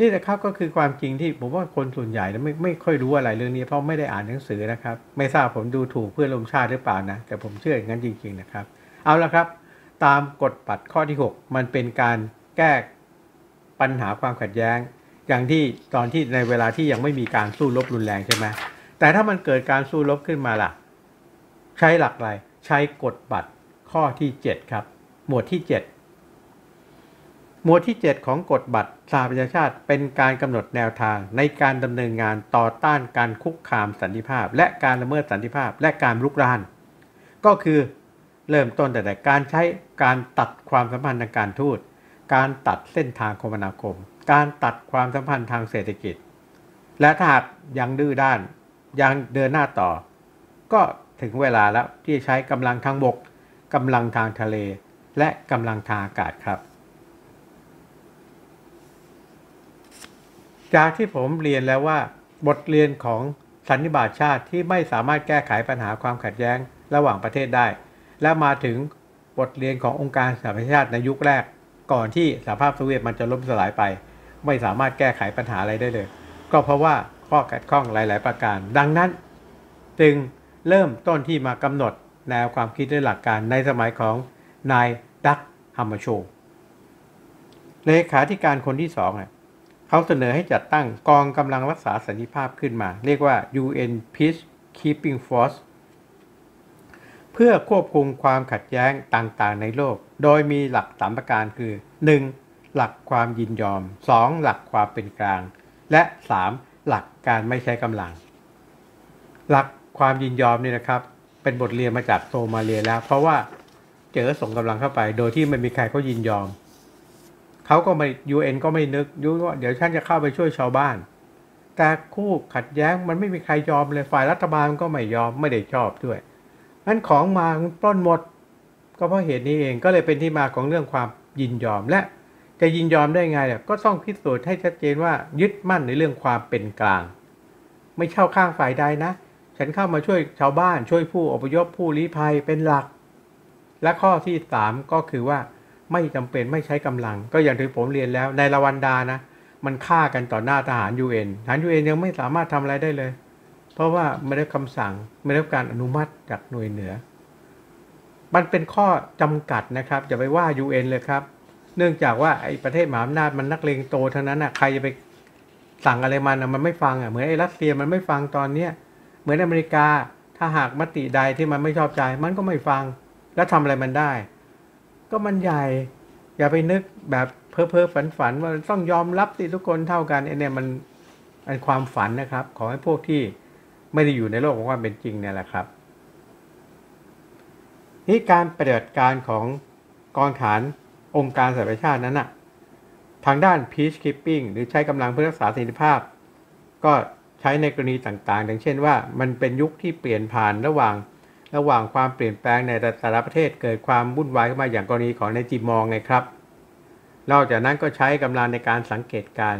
นี่นะครับก็คือความจริงที่ผมว่าคนส่วนใหญ่ไม่ค่อยรู้อะไรเรื่องนี้เพราะไม่ได้อ่านหนังสือนะครับไม่ทราบผมดูถูกเพื่อนร่วมชาติหรือเปล่านะแต่ผมเชื่ออย่างนั้นจริงๆนะครับเอาละครับตามกฎปัดข้อที่6มันเป็นการแก้ปัญหาความขัดแย้งอย่างที่ตอนที่ในเวลาที่ยังไม่มีการสู้รบรุนแรงใช่ไหมแต่ถ้ามันเกิดการสู้รบขึ้นมาล่ะใช้หลักอะไรใช้กฎบัตรข้อที่7ครับหมวดที่7หมวดที่7ของกฎบัตรสหประชาชาติเป็นการกำหนดแนวทางในการดำเนินงานต่อต้านการคุกคามสันติภาพและการละเมิดสันติภาพและการรุกรานก็คือเริ่มต้นแต่การใช้การตัดความสัมพันธ์ทางการทูตการตัดเส้นทางคมนาคมการตัดความสัมพันธ์ทางเศรษฐกิจและถ้าหากยังดื้อด้านยังเดินหน้าต่อก็ถึงเวลาแล้วที่ใช้กำลังทางบกกำลังทางทะเลและกำลังทางอากาศครับจากที่ผมเรียนแล้วว่าบทเรียนของสันนิบาตชาติที่ไม่สามารถแก้ไขปัญหาความขัดแย้งระหว่างประเทศได้และมาถึงบทเรียนขององค์การสหประชาชาติในยุคแรกก่อนที่สหภาพโซเวียตมันจะล่มสลายไปไม่สามารถแก้ไขปัญหาอะไรได้เลยก็เพราะว่าข้อขัดข้องหลายๆประการดังนั้นจึงเริ่มต้นที่มากำหนดแนวความคิดและหลักการในสมัยของนายดักฮัมมาโชเลขาธิการคนที่2เขาเสนอให้จัดตั้งกองกำลังรักษาสันติภาพขึ้นมาเรียกว่า UN Peacekeeping Force เพื่อควบคุมความขัดแย้งต่างๆในโลกโดยมีหลัก3ประการคือ 1. หลักความยินยอม 2. หลักความเป็นกลางและ 3. หลักการไม่ใช้กำลังหลักความยินยอมนี่นะครับเป็นบทเรียนมาจากโซมาเลียแล้วเพราะว่าเจอส่งกำลังเข้าไปโดยที่ไม่มีใครเขายินยอมเขาก็ไม่ UN ก็ไม่นึกยุ่งว่าเดี๋ยวฉันจะเข้าไปช่วยชาวบ้านแต่คู่ขัดแย้งมันไม่มีใครยอมเลยฝ่ายรัฐบาลก็ไม่ยอมไม่ได้ชอบด้วยงั้นของมาปล้นหมดก็เพราะเหตุนี้เองก็เลยเป็นที่มาของเรื่องความยินยอมและจะยินยอมได้ไงเนี่ยก็ต้องพิสูจน์ให้ชัดเจนว่ายึดมั่นในเรื่องความเป็นกลางไม่เข้าข้างฝ่ายใดนะฉันเข้ามาช่วยชาวบ้านช่วยผู้อพยพผู้ลี้ภัยเป็นหลักและข้อที่3ก็คือว่าไม่จำเป็นไม่ใช้กำลังก็อย่างที่ผมเรียนแล้วในรวันดานะมันฆ่ากันต่อหน้าทหาร UN ทหาร UN ยังไม่สามารถทำอะไรได้เลยเพราะว่าไม่ได้คำสั่งไม่ได้การอนุมัติจากหน่วยเหนือมันเป็นข้อจำกัดนะครับอย่าไปว่า UN เลยครับเนื่องจากว่าไอ้ประเทศมหาอำนาจมันนักเลงโตเท่านั้นนะใครจะไปสั่งอะไรมันนะมันไม่ฟังอ่ะเหมือนไอ้รัสเซียมันไม่ฟังตอนนี้เหมือนอเมริกาถ้าหากมติใดที่มันไม่ชอบใจมันก็ไม่ฟังแล้วทำอะไรมันได้ก็มันใหญ่อย่าไปนึกแบบเพ้อๆฝันๆว่าต้องยอมรับสิทุกคนเท่ากันไอ้เนี่ยมันเป็นความฝันนะครับขอให้พวกที่ไม่ได้อยู่ในโลกของความเป็นจริงเนี่ยแหละครับนี่การปฏิบัติการของกองทหารองค์การสหประชาชาตินั้นนะทางด้าน Peacekeeping หรือใช้กำลังเพื่อรักษาสันติภาพก็ใช้ในกรณีต่างๆอย่างเช่นว่ามันเป็นยุคที่เปลี่ยนผ่านระหว่างความเปลี่ยนแปลงในแต่ละประเทศเกิดความวุ่นวายขึ้นมาอย่างกรณีของในจีมองไงครับนอกจากนั้นก็ใช้กำลังในการสังเกตการ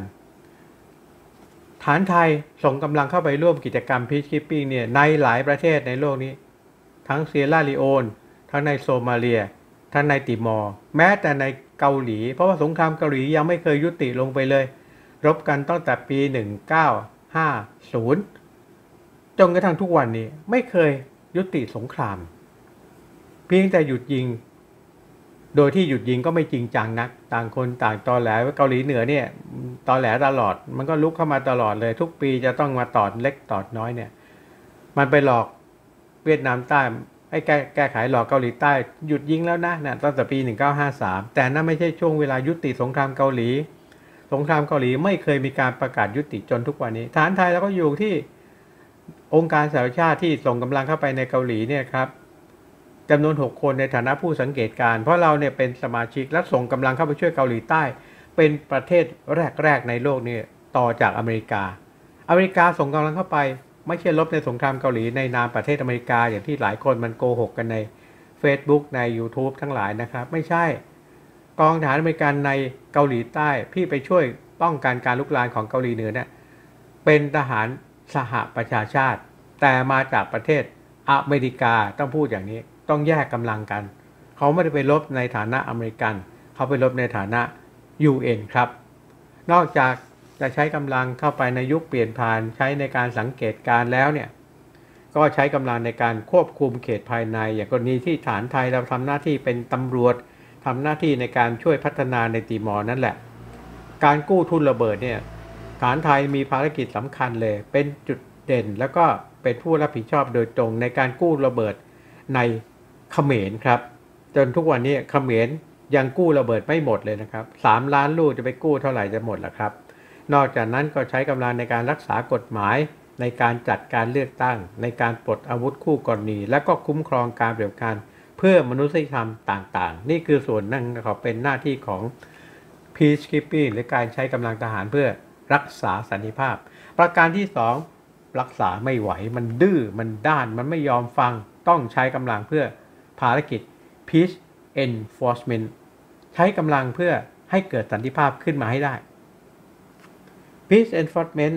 ฐานไทยส่งกำลังเข้าไปร่วมกิจกรรม Peacekeeping เนี่ยในหลายประเทศในโลกนี้ทั้งเซียร่าลีโอนทั้งในโซมาเลียทั้งในติมอร์แม้แต่ในเกาหลีเพราะว่าสงครามเกาหลียังไม่เคยยุติลงไปเลยรบกันตั้งแต่ปี 1950 จนกระทั่งทุกวันนี้ไม่เคยยุติสงครามเพียงแต่หยุดยิงโดยที่หยุดยิงก็ไม่จริงจังนักต่างคนต่างตอแหลว่าเกาหลีเหนือเนี่ยตอแหลตลอดมันก็ลุกเข้ามาตลอดเลยทุกปีจะต้องมาตอดเล็กตอดน้อยเนี่ยมันไปหลอกเวียดนามใต้ให้แก้ไขหลอกเกาหลีใต้หยุดยิงแล้วนะเนี่ยตั้งแต่ปี1953แต่นั่นไม่ใช่ช่วงเวลายุติสงครามเกาหลีสงครามเกาหลีไม่เคยมีการประกาศยุติจนทุกวันนี้ฐานไทยแล้วก็อยู่ที่องค์การสหประชาชาติที่ส่งกำลังเข้าไปในเกาหลีเนี่ยครับจำนวน6คนในฐานะผู้สังเกตการเพราะเราเนี่ยเป็นสมาชิกและส่งกำลังเข้าไปช่วยเกาหลีใต้เป็นประเทศแรกๆในโลกนี่ต่อจากอเมริกาอเมริกาส่งกำลังเข้าไปไม่ใช่ลบในสงครามเกาหลีในนามประเทศอเมริกาอย่างที่หลายคนมันโกหกกันใน Facebook ใน YouTube ทั้งหลายนะครับไม่ใช่กองทหารอเมริกันในเกาหลีใต้ที่ไปช่วยป้องกันการลุกลามของเกาหลีเหนือเนี่ยเป็นทหารสหประชาชาติแต่มาจากประเทศอเมริกาต้องพูดอย่างนี้ต้องแยกกำลังกันเขาไม่ได้ไปลบในฐานะอเมริกันเขาไปลบในฐานะ UN ครับนอกจากจะใช้กำลังเข้าไปในยุคเปลี่ยนผ่านใช้ในการสังเกตการแล้วเนี่ยก็ใช้กำลังในการควบคุมเขตภายในอย่างกรณีที่ฐานไทยเราทำหน้าที่เป็นตำรวจทำหน้าที่ในการช่วยพัฒนาในติมอร์นั่นแหละการกู้ทุนระเบิดเนี่ยฐานไทยมีภารกิจสำคัญเลยเป็นจุดเด่นแล้วก็เป็นผู้รับผิดชอบโดยตรงในการกู้ระเบิดในเขมรครับจนทุกวันนี้เขมรยังกู้ระเบิดไม่หมดเลยนะครับ3 ล้านลูกจะไปกู้เท่าไหร่จะหมดล่ะครับนอกจากนั้นก็ใช้กำลังในการรักษากฎหมายในการจัดการเลือกตั้งในการปลดอาวุธคู่กรณีและก็คุ้มครองการปฏิบัติการเพื่อมนุษยธรรมต่างๆนี่คือส่วนหนึ่งเขาเป็นหน้าที่ของ peacekeeping หรือการใช้กำลังทหารเพื่อรักษาสันติภาพประการที่2รักษาไม่ไหวมันดื้อมันด้านมันไม่ยอมฟังต้องใช้กำลังเพื่อภารกิจ peace enforcement ใช้กำลังเพื่อให้เกิดสันติภาพขึ้นมาให้ได้ peace enforcement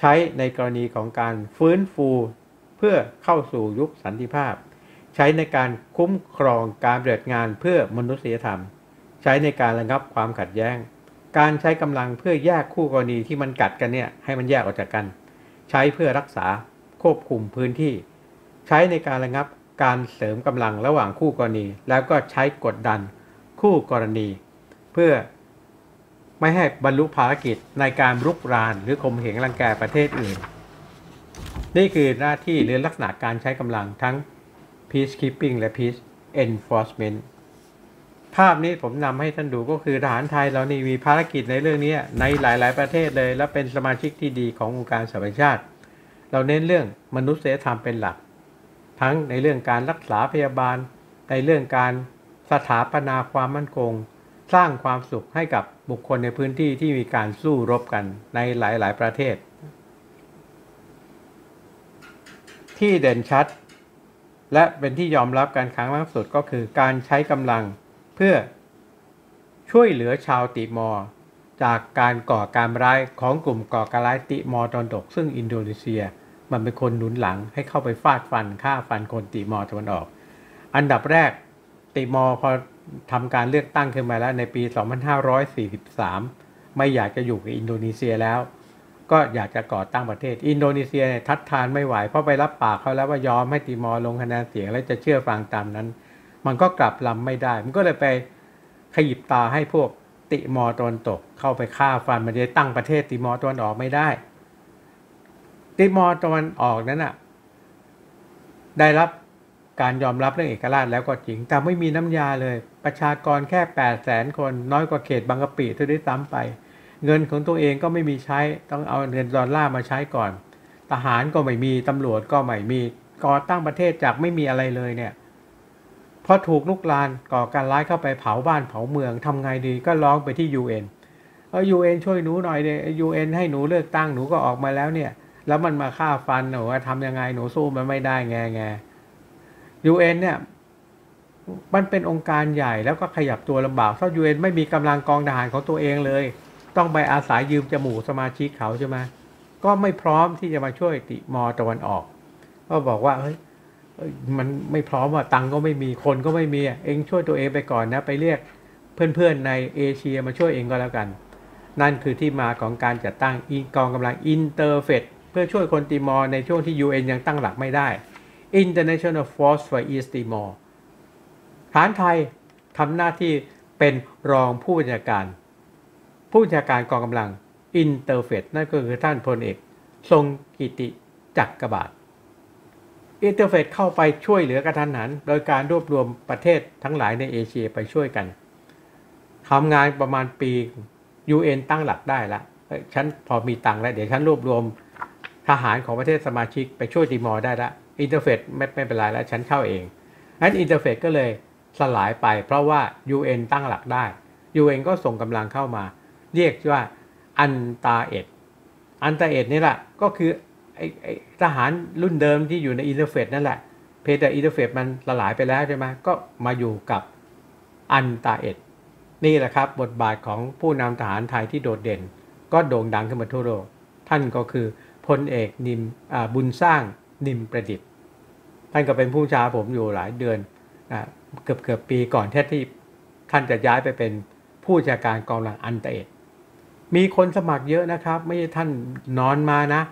ใช้ในกรณีของการฟื้นฟูเพื่อเข้าสู่ยุคสันติภาพใช้ในการคุ้มครองการปฏิบัติงานเพื่อมนุษยธรรมใช้ในการระงับความขัดแย้งการใช้กำลังเพื่อแยกคู่กรณีที่มันกัดกันเนี่ยให้มันแยกออกจากกันใช้เพื่อรักษาควบคุมพื้นที่ใช้ในการระงับการเสริมกำลังระหว่างคู่กรณีแล้วก็ใช้กดดันคู่กรณีเพื่อไม่ให้บรรลุภารกิจในการรุกรานหรือข่มเหงรังแกประเทศอื่นนี่คือหน้าที่หรือลักษณะการใช้กำลังทั้ง peacekeeping และ peace enforcement ภาพนี้ผมนำให้ท่านดูก็คือทหารไทยเรานี่มีภารกิจในเรื่องนี้ในหลายๆประเทศเลยและเป็นสมาชิกที่ดีขององค์การสหประชาชาติเราเน้นเรื่องมนุษยธรรมเป็นหลักทั้งในเรื่องการรักษาพยาบาลในเรื่องการสถาปนาความมั่นคงสร้างความสุขให้กับบุคคลในพื้นที่ที่มีการสู้รบกันในหลายๆประเทศที่เด่นชัดและเป็นที่ยอมรับกันครั้งล่าสุดก็คือการใช้กำลังเพื่อช่วยเหลือชาวติมอร์จากการก่อการร้ายของกลุ่มก่อการร้ายติมอร์ตอนตกซึ่งอินโดนีเซียมันเป็นคนหนุนหลังให้เข้าไปฟาดฟันฆ่าฟันคนติมอร์ตะวันออกอันดับแรกติมอร์พอทำการเลือกตั้งขึ้นมาแล้วในปี 2543 ไม่อยากจะอยู่กับอินโดนีเซียแล้วก็อยากจะก่อตั้งประเทศอินโดนีเซียเนี่ยทัดทานไม่ไหวเพราะไปรับปากเขาแล้วว่ายอมให้ติมอร์ลงคะแนนเสียงและจะเชื่อฟังตามนั้นมันก็กลับลำไม่ได้มันก็เลยไปขยิบตาให้พวกติมอร์ตะวันตกเข้าไปฆ่าฟันมันจะตั้งประเทศติมอร์ตะวันออกไม่ได้ติมอร์ตะวันออกนั้นน่ะได้รับการยอมรับเรื่องเอกราชแล้วก็จริงแต่ไม่มีน้ำยาเลยประชากรแค่800,000 คนน้อยกว่าเขตบางกะปิที่ได้ซ้ำไปเงินของตัวเองก็ไม่มีใช้ต้องเอาเงินดอลลาร์มาใช้ก่อนทหารก็ไม่มีตำรวจก็ไม่มีก่อตั้งประเทศจากไม่มีอะไรเลยเนี่ยพอถูกลุกลานก่อการร้ายเข้าไปเผาบ้านเผาเมืองทำไงดีก็ร้องไปที่ UN เออ UN ช่วยหนูหน่อยเลย UN ให้หนูเลือกตั้งหนูก็ออกมาแล้วเนี่ยแล้วมันมาฆ่าฟันหนูทำยังไงหนูสู้มันไม่ได้แง UN เนี่ยมันเป็นองค์การใหญ่แล้วก็ขยับตัวลำบากเพราะ UN ไม่มีกำลังกองทหารของตัวเองเลยต้องไปอาศัยยืมจมูกสมาชิกเขาใช่ไหมก็ไม่พร้อมที่จะมาช่วยติมอร์ตะวันออกก็บอกว่าเฮ้ยมันไม่พร้อมว่าตังก็ไม่มีคนก็ไม่มีเองช่วยตัวเองไปก่อนนะไปเรียกเพื่อนๆในเอเชียมาช่วยเองก็แล้วกันนั่นคือที่มาของการจัดตั้งกองกำลังอินเตอร์เฟด เพื่อช่วยคนติมอร์ในช่วงที่ UN ยังตั้งหลักไม่ได้ International Force for East Timor ฐานไทยทำหน้าที่เป็นรองผู้บัญชาการกองกำลังอินเตอร์เฟซนั่นก็คือท่านพลเอกทรงกิติจักรบาทอินเตอร์เฟซเข้าไปช่วยเหลือกระทันหันโดยการรวบรวมประเทศทั้งหลายในเอเชียไปช่วยกันทำงานประมาณปี UN ตั้งหลักได้ละฉันพอมีตังค์แล้วเดี๋ยวฉันรวบรวมทหารของประเทศสมาชิกไปช่วยติมอร์ได้ละอินเตอร์เฟซไม่เป็นไรแล้วฉันเข้าเองงั้นอินเตอร์เฟซก็เลยสลายไปเพราะว่า UN ตั้งหลักได้ UN ก็ส่งกำลังเข้ามาเรียกว่าอันตาเอ็ดนี่แหละก็คือทหารรุ่นเดิมที่อยู่ในอินเตอร์เฟซนั่นแหละเพแต่อินเตอร์เฟซมันสลายไปแล้วใช่ไหมก็มาอยู่กับอันตาเอ็ดนี่แหละครับบทบาทของผู้นำทหารไทยที่โดดเด่นก็โด่งดังขึ้นมาทั่วโลกท่านก็คือพลเอกนิมบุญสร้างนิมประดิษฐ์ท่านก็เป็นผู้ชาผมอยู่หลายเดือนเกือบปีก่อนที่ท่านจะย้ายไปเป็นผู้จัดการกองกำลังอันตาเอ็ดมีคนสมัครเยอะนะครับไม่ใช่ท่านนอนมานะ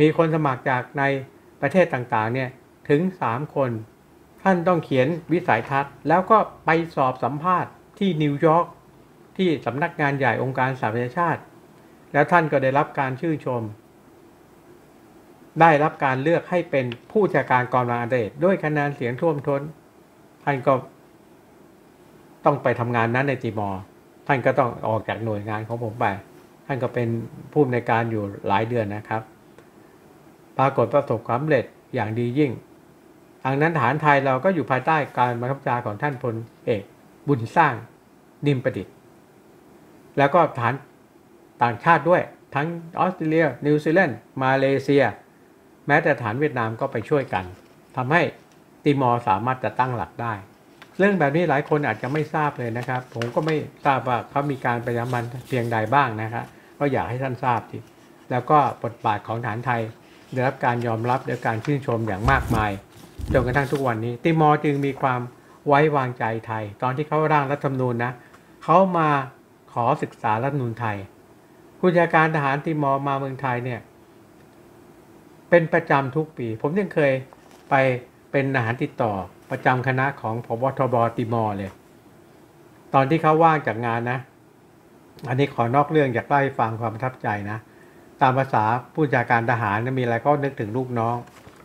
มีคนสมัครจากในประเทศต่างๆเนี่ยถึง3คนท่านต้องเขียนวิสัยทัศน์แล้วก็ไปสอบสัมภาษณ์ที่นิวยอร์กที่สำนักงานใหญ่องค์การสหประชาชาติแล้วท่านก็ได้รับการชื่นชมได้รับการเลือกให้เป็นผู้จัดการกองกำลังอันตาเอ็ดด้วยคะแนนเสียงท่วมท้นท่านก็ต้องไปทำงานนั้นในติมอร์ท่านก็ต้องออกจากหน่วยงานของผมไปท่านก็เป็นผู้อำนวยการอยู่หลายเดือนนะครับปรากฏประสบความสำเร็จอย่างดียิ่งดังนั้นฐานไทยเราก็อยู่ภายใต้การบังคับบัญชาของท่านพลเอกบุญสร้างนิมประดิษฐ์แล้วก็ฐานต่างชาติด้วยทั้งออสเตรเลียนิวซีแลนด์มาเลเซียแม้แต่ฐานเวียดนามก็ไปช่วยกันทำให้ติมอร์สามารถจะตั้งหลักได้เรื่องแบบนี้หลายคนอาจจะไม่ทราบเลยนะครับผมก็ไม่ทราบว่าเขามีการประชาสัมพันธ์เพียงใดบ้างนะครับก็อยากให้ท่านทราบทีแล้วก็บทบาทของฐานไทยได้รับการยอมรับและการชื่นชมอย่างมากมายจนกระทั่งทุกวันนี้ติมอร์จึงมีความไว้วางใจไทยตอนที่เขาร่างรัฐธรรมนูญนะเขามาขอศึกษารัฐธรรมนูญไทยผู้จัดการทหารติมอร์มาเมืองไทยเนี่ยเป็นประจำทุกปีผมยังเคยไปเป็นทหารติดต่อประจำคณะของพบทบติมอร์เลยตอนที่เขาว่างจากงานนะอันนี้ขอนอกเรื่องอยากเล่าให้ฟังความประทับใจนะตามภาษาผู้จัดการทหารมีอะไรก็นึกถึงลูกน้อง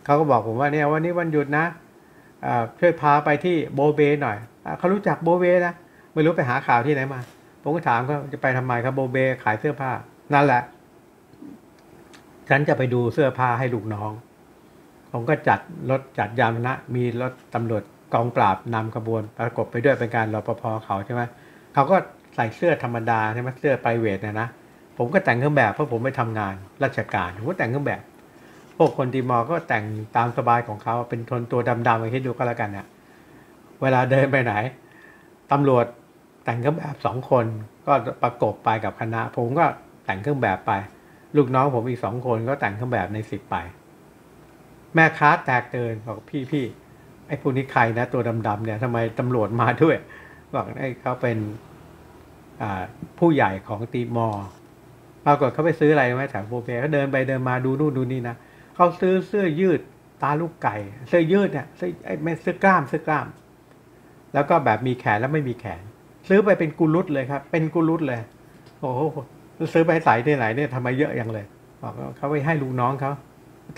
เขาก็บอกผมว่าเนี่ยวันนี้วันหยุดนะช่วยพาไปที่โบเบหน่อยเขารู้จักโบเบนะไม่รู้ไปหาข่าวที่ไหนมาผมก็ถามเขาจะไปทำไมครับโบเบขายเสื้อผ้านั่นแหละฉันจะไปดูเสื้อผ้าให้ลูกน้องผมก็จัดรถจัดยานพาหนะมีรถตำรวจกองปราบนำขบวนประกบไปด้วยเป็นการรปภ.เขาใช่ไหมเขาก็ใส่เสื้อธรรมดาใช่ไหมเสื้อไพรเวทนะผมก็แต่งเครื่องแบบเพราะผมไปทำงานราชการผมก็แต่งเครื่องแบบพวกคนติมอร์ก็แต่งตามสบายของเขาเป็นคนตัวดำๆไปคิดดูก็แล้วกันนะเวลาเดินไปไหนตำรวจแต่งเครื่องแบบสองคนก็ประกบไปกับคณะผมก็แต่งเครื่องแบบไปลูกน้องผมอีกสองคนก็แต่งเครื่องแบบใน10ไปแม่ค้าแตกเตือนบอกพี่ไอ้พวกนี้ใครนะตัวดำๆเนี่ยทำไมตำรวจมาด้วยบอกไอ้เขาเป็นผู้ใหญ่ของติมอร์ปรากฏเขาไปซื้ออะไรไหมแถวโบเบเขาเดินไปเดินมาดูนู่นดูนี่นะเขาซื้อเสื้อยืดตาลูกไก่เสื้อยืดเนี่ยเสื้อไอ้ไม่เสื้อกล้ามแล้วก็แบบมีแขนแล้วไม่มีแขนซื้อไปเป็นกุลุตเลยครับเป็นกุลุตเลยโอ้โหซื้อไปใส่ที่ไหนเนี่ยทำไมเยอะอย่างเลยบอกเขาไปให้ลูกน้องเขา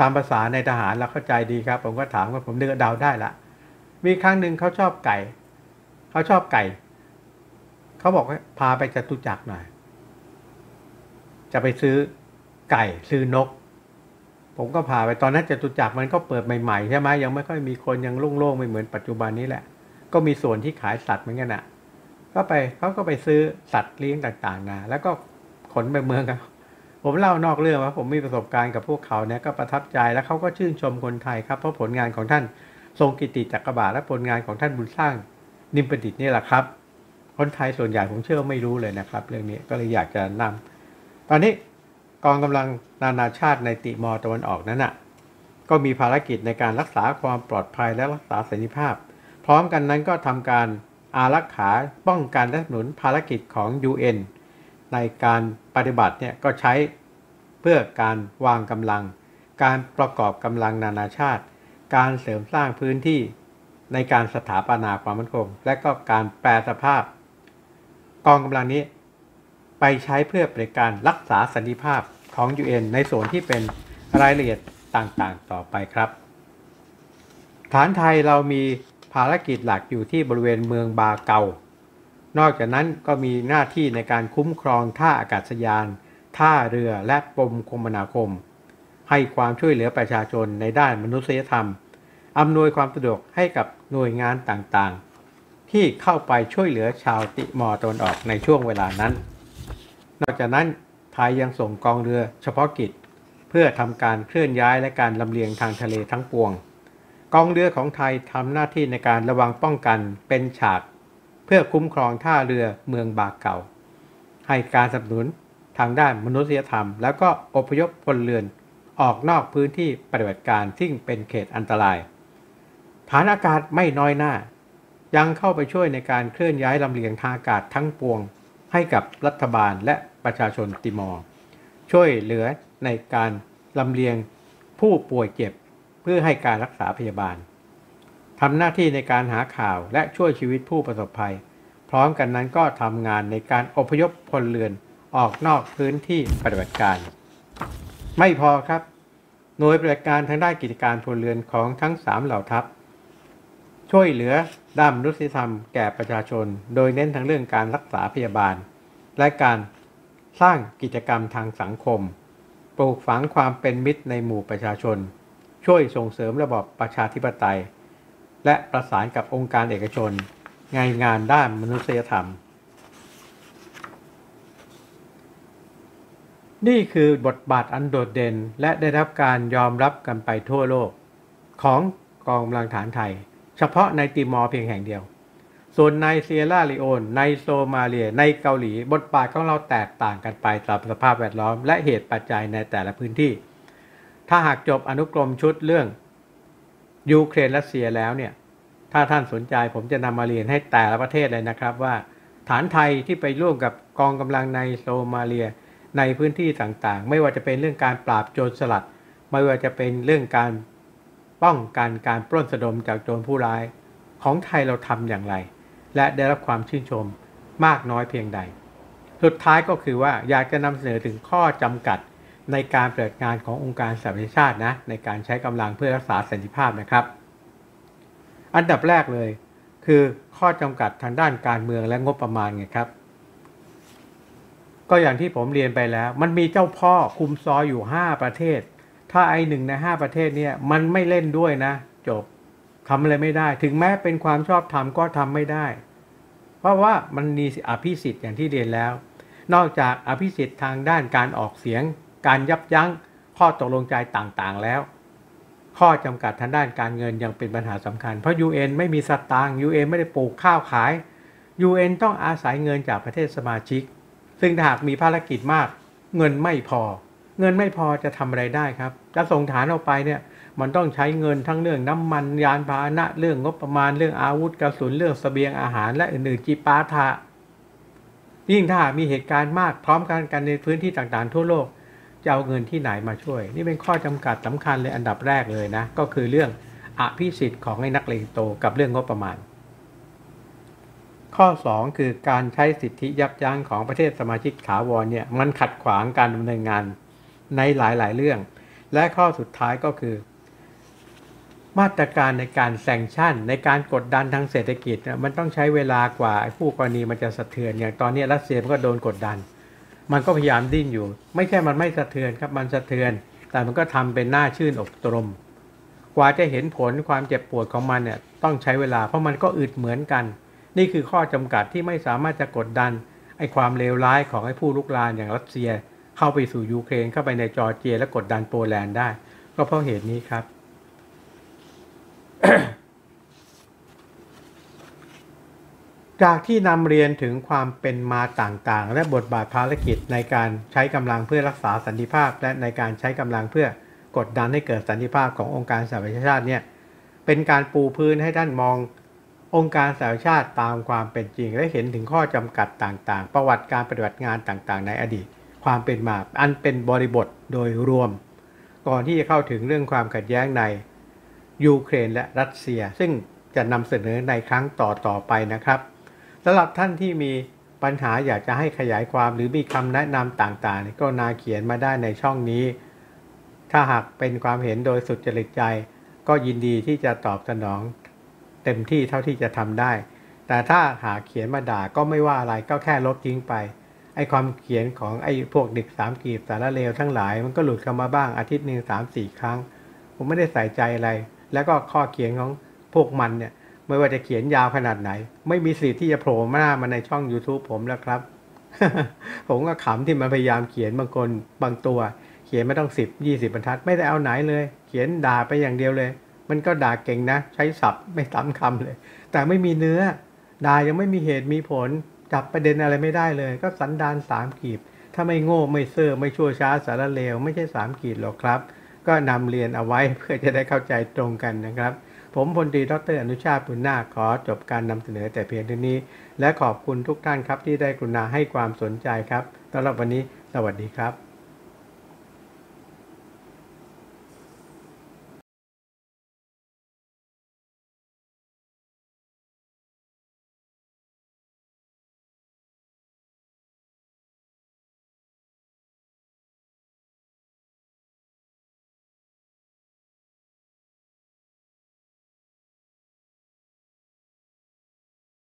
ตามภาษาในทหารเราเข้าใจดีครับผมก็ถามว่าผมเดือดดาวได้ละมีครั้งหนึ่งเขาชอบไก่เขาบอกว่าพาไปจตุจักรหน่อยจะไปซื้อไก่ซื้อนกผมก็พาไปตอนนั้นจตุจักรมันก็เปิดใหม่ๆใช่ไหมยังไม่ค่อยมีคนยังโล่งๆไม่เหมือนปัจจุบันนี้แหละก็มีส่วนที่ขายสัตว์เหมือนกันอ่ะก็ไปเขาก็ไปซื้อสัตว์เลี้ยงต่างๆนะแล้วก็ขนไปเมืองครับผมเล่านอกเรื่องว่าผมมีประสบการณ์กับพวกเขาเนี่ยก็ประทับใจแล้วเขาก็ชื่นชมคนไทยครับเพราะผลงานของท่านทรงกิติจักรบาทและผลงานของท่านบุญสร้างนิมประดิษฐ์นี่แหละครับคนไทยส่วนใหญ่ผมเชื่อไม่รู้เลยนะครับเรื่องนี้ก็เลยอยากจะนำตอนนี้กองกำลังนานาชาติในติมอร์ตะวันออกนั้นก็มีภารกิจในการรักษาความปลอดภัยและรักษาสันติภาพพร้อมกันนั้นก็ทำการอารักขาป้องกันและสนับสนุนภารกิจของ UN ในการปฏิบัติเนี่ยก็ใช้ พื่อการวางกำลังการประกอบกำลังนานาชาติการเสริมสร้างพื้นที่ในการสถาปนาความมั่นคงและก็การแปรสภาพกองกำลังนี้ไปใช้เพื่อเป็นการรักษาสันติภาพของ UN ในส่วนที่เป็นรายละเอียดต่างๆต่อไปครับฐานไทยเรามีภารกิจหลักอยู่ที่บริเวณเมืองบาเกานอกจากนั้นก็มีหน้าที่ในการคุ้มครองท่าอากาศยานท่าเรือและกรมคมนาคมให้ความช่วยเหลือประชาชนในด้านมนุษยธรรมอำนวยความสะดวกให้กับหน่วยงานต่างๆที่เข้าไปช่วยเหลือชาวติมอร์ตะวันออกในช่วงเวลานั้นนอกจากนั้นไทยยังส่งกองเรือเฉพาะกิจเพื่อทำการเคลื่อนย้ายและการลำเลียงทางทะเลทั้งปวงกองเรือของไทยทำหน้าที่ในการระวังป้องกันเป็นฉากเพื่อคุ้มครองท่าเรือเมืองบาเก่าให้การสนับสนุนทางด้านมนุษยธรรมแล้วก็อพยพพลเรือนออกนอกพื้นที่ปฏิบัติการซึ่งเป็นเขตอันตรายฐานอากาศไม่น้อยหน้ายังเข้าไปช่วยในการเคลื่อนย้ายลำเลียงทางอากาศทั้งปวงให้กับรัฐบาลและประชาชนติมอร์ช่วยเหลือในการลำเลียงผู้ป่วยเจ็บเพื่อให้การรักษาพยาบาลทำหน้าที่ในการหาข่าวและช่วยชีวิตผู้ประสบภัยพร้อมกันนั้นก็ทำงานในการอพยพพลเรือนออกนอกพื้นที่ปฏิบัติการไม่พอครับหน่วยปฏิบัติการทางด้านกิจการพลเรือนของทั้ง3เหล่าทัพช่วยเหลือด้านมนุษยธรรมแก่ประชาชนโดยเน้นทั้งเรื่องการรักษาพยาบาลและการสร้างกิจกรรมทางสังคมปลูกฝังความเป็นมิตรในหมู่ประชาชนช่วยส่งเสริมระบอบประชาธิปไตยและประสานกับองค์การเอกชนงานด้านมนุษยธรรมนี่คือบทบาทอันโดดเด่นและได้รับการยอมรับกันไปทั่วโลกของกองกำลังฐานไทยเฉพาะในติมอร์เพียงแห่งเดียวส่วนในเซียร่าลีโอนในโซมาเลียในเกาหลีบทบาทของเราแตกต่างกันไปตามสภาพแวดล้อมและเหตุปัจจัยในแต่ละพื้นที่ถ้าหากจบอนุกรมชุดเรื่องยูเครนรัสเซียแล้วเนี่ยถ้าท่านสนใจผมจะนำมาเรียนให้แต่ละประเทศเลยนะครับว่าฐานไทยที่ไปร่วมกับกองกำลังในโซมาเลียในพื้นที่ต่างๆไม่ว่าจะเป็นเรื่องการปราบโจรสลัดไม่ว่าจะเป็นเรื่องการป้องกันการปล้นสะดมจากโจรผู้ร้ายของไทยเราทำอย่างไรและได้รับความชื่นชมมากน้อยเพียงใดสุดท้ายก็คือว่าอยากจะนำเสนอถึงข้อจำกัดในการปฏิบัติงานขององค์การสหประชาชาตินะในการใช้กำลังเพื่อรักษาสันติภาพนะครับอันดับแรกเลยคือข้อจำกัดทางด้านการเมืองและงบประมาณไงครับก็อย่างที่ผมเรียนไปแล้วมันมีเจ้าพ่อคุมซออยู่5ประเทศถ้าไอ้หนึ่งใน5ประเทศเนี่ยมันไม่เล่นด้วยนะจบทำอะไรไม่ได้ถึงแม้เป็นความชอบธรรมก็ทำไม่ได้เพราะว่ามันมีอภิสิทธิ์อย่างที่เรียนแล้วนอกจากอภิสิทธิ์ทางด้านการออกเสียงการยับยั้งข้อตกลงใจต่างๆแล้วข้อจำกัดทางด้านการเงินยังเป็นปัญหาสำคัญเพราะ UN ไม่มีสตางค์ UN ไม่ได้ปลูกข้าวขาย UN ต้องอาศัยเงินจากประเทศสมาชิกซึ่งหากมีภารกิจมากเงินไม่พอจะทำอะไรได้ครับจะส่งฐานออกไปเนี่ยมันต้องใช้เงินทั้งเรื่องน้ำมันยานพาหนะเรื่องงบประมาณเรื่องอาวุธกระสุนเรื่องเสบียงอาหารและอื่นๆจีปาถะยิ่งถ้ามีเหตุการณ์มากพร้อมกันในพื้นที่ต่างๆทั่วโลกจะเอาเงินที่ไหนมาช่วยนี่เป็นข้อจำกัดสำคัญเลยอันดับแรกเลยนะก็คือเรื่องอภิสิทธิ์ของไอ้นักเลงโตกับเรื่องงบประมาณข้อ2คือการใช้สิทธิยับยั้งของประเทศสมาชิกถาวรเนี่ยมันขัดขวางการดำเนินงานในหลายๆเรื่องและข้อสุดท้ายก็คือมาตรการในการแซงชั่นในการกดดันทางเศรษฐกิจมันต้องใช้เวลากว่าผู้กรณีมันจะสะเทือนอย่างตอนนี้รัสเซียมันก็โดนกดดันมันก็พยายามดิ้นอยู่ไม่ใช่มันไม่สะเทือนครับมันสะเทือนแต่มันก็ทำเป็นหน้าชื่นอกตรมกว่าจะเห็นผลความเจ็บปวดของมันเนี่ยต้องใช้เวลาเพราะมันก็อึดเหมือนกันนี่คือข้อจำกัดที่ไม่สามารถจะกดดันไอ้ความเลวร้ายของไอ้ผู้ลุกลานอย่างรัสเซียเข้าไปสู่ยูเครนเข้าไปในจอร์เจียและกดดันโปแลนด์ได้ก็เพราะเหตุนี้ครับ จากที่นำเรียนถึงความเป็นมาต่างๆและบทบาทภารกิจในการใช้กำลังเพื่อรักษาสันติภาพและในการใช้กำลังเพื่อกดดันให้เกิดสันติภาพขององค์การสหประชาชาติเนี่ยเป็นการปูพื้นให้ท่านมององค์การสหประชาชาติตามความเป็นจริงและเห็นถึงข้อจำกัดต่างๆประวัติการปฏิบัติงานต่างๆในอดีต ความเป็นมาอันเป็นบริบทโดยรวมก่อนที่จะเข้าถึงเรื่องความขัดแย้งในยูเครนและรัสเซียซึ่งจะนำเสนอในครั้งต่อไปนะครับสำหรับท่านที่มีปัญหาอยากจะให้ขยายความหรือมีคำแนะนำต่างๆก็นาเขียนมาได้ในช่องนี้ถ้าหากเป็นความเห็นโดยสุดจริตใจก็ยินดีที่จะตอบสนองเต็มที่เท่าที่จะทำได้แต่ถ้าหากเขียนมาด่าก็ไม่ว่าอะไรก็แค่ลบทิ้งไปไอความเขียนของไอพวกเด็กสามกีบสารเลวทั้งหลายมันก็หลุดเข้ามาบ้างอาทิตย์หนึ่ง3-4 ครั้งผมไม่ได้ใส่ใจอะไรแล้วก็ข้อเขียนของพวกมันเนี่ยไม่ว่าจะเขียนยาวขนาดไหนไม่มีสิทธิ์ที่จะโผล่หน้ามาในช่อง YouTube ผมแล้วครับ ผมก็ขำที่มันพยายามเขียนบางคนบางตัวเขียนไม่ต้อง10-20บรรทัดไม่ได้เอาไหนเลยเขียนด่าไปอย่างเดียวเลยมันก็ด่าเก่งนะใช้ศัพท์ไม่ซ้ำคำเลยแต่ไม่มีเนื้อด่ายังไม่มีเหตุมีผลจับประเด็นอะไรไม่ได้เลยก็สันดาน3 กีบถ้าไม่โง่ไม่เซ่อไม่ชั่วช้าสารเลวไม่ใช่3 กีบหรอกครับก็นำเรียนเอาไว้เพื่อจะได้เข้าใจตรงกันนะครับผมพลตรีดร.อนุชาติ บุญนาคขอจบการนำเสนอแต่เพียงเท่านี้และขอบคุณทุกท่านครับที่ได้กรุณาให้ความสนใจครับสำหรับวันนี้สวัสดีครับ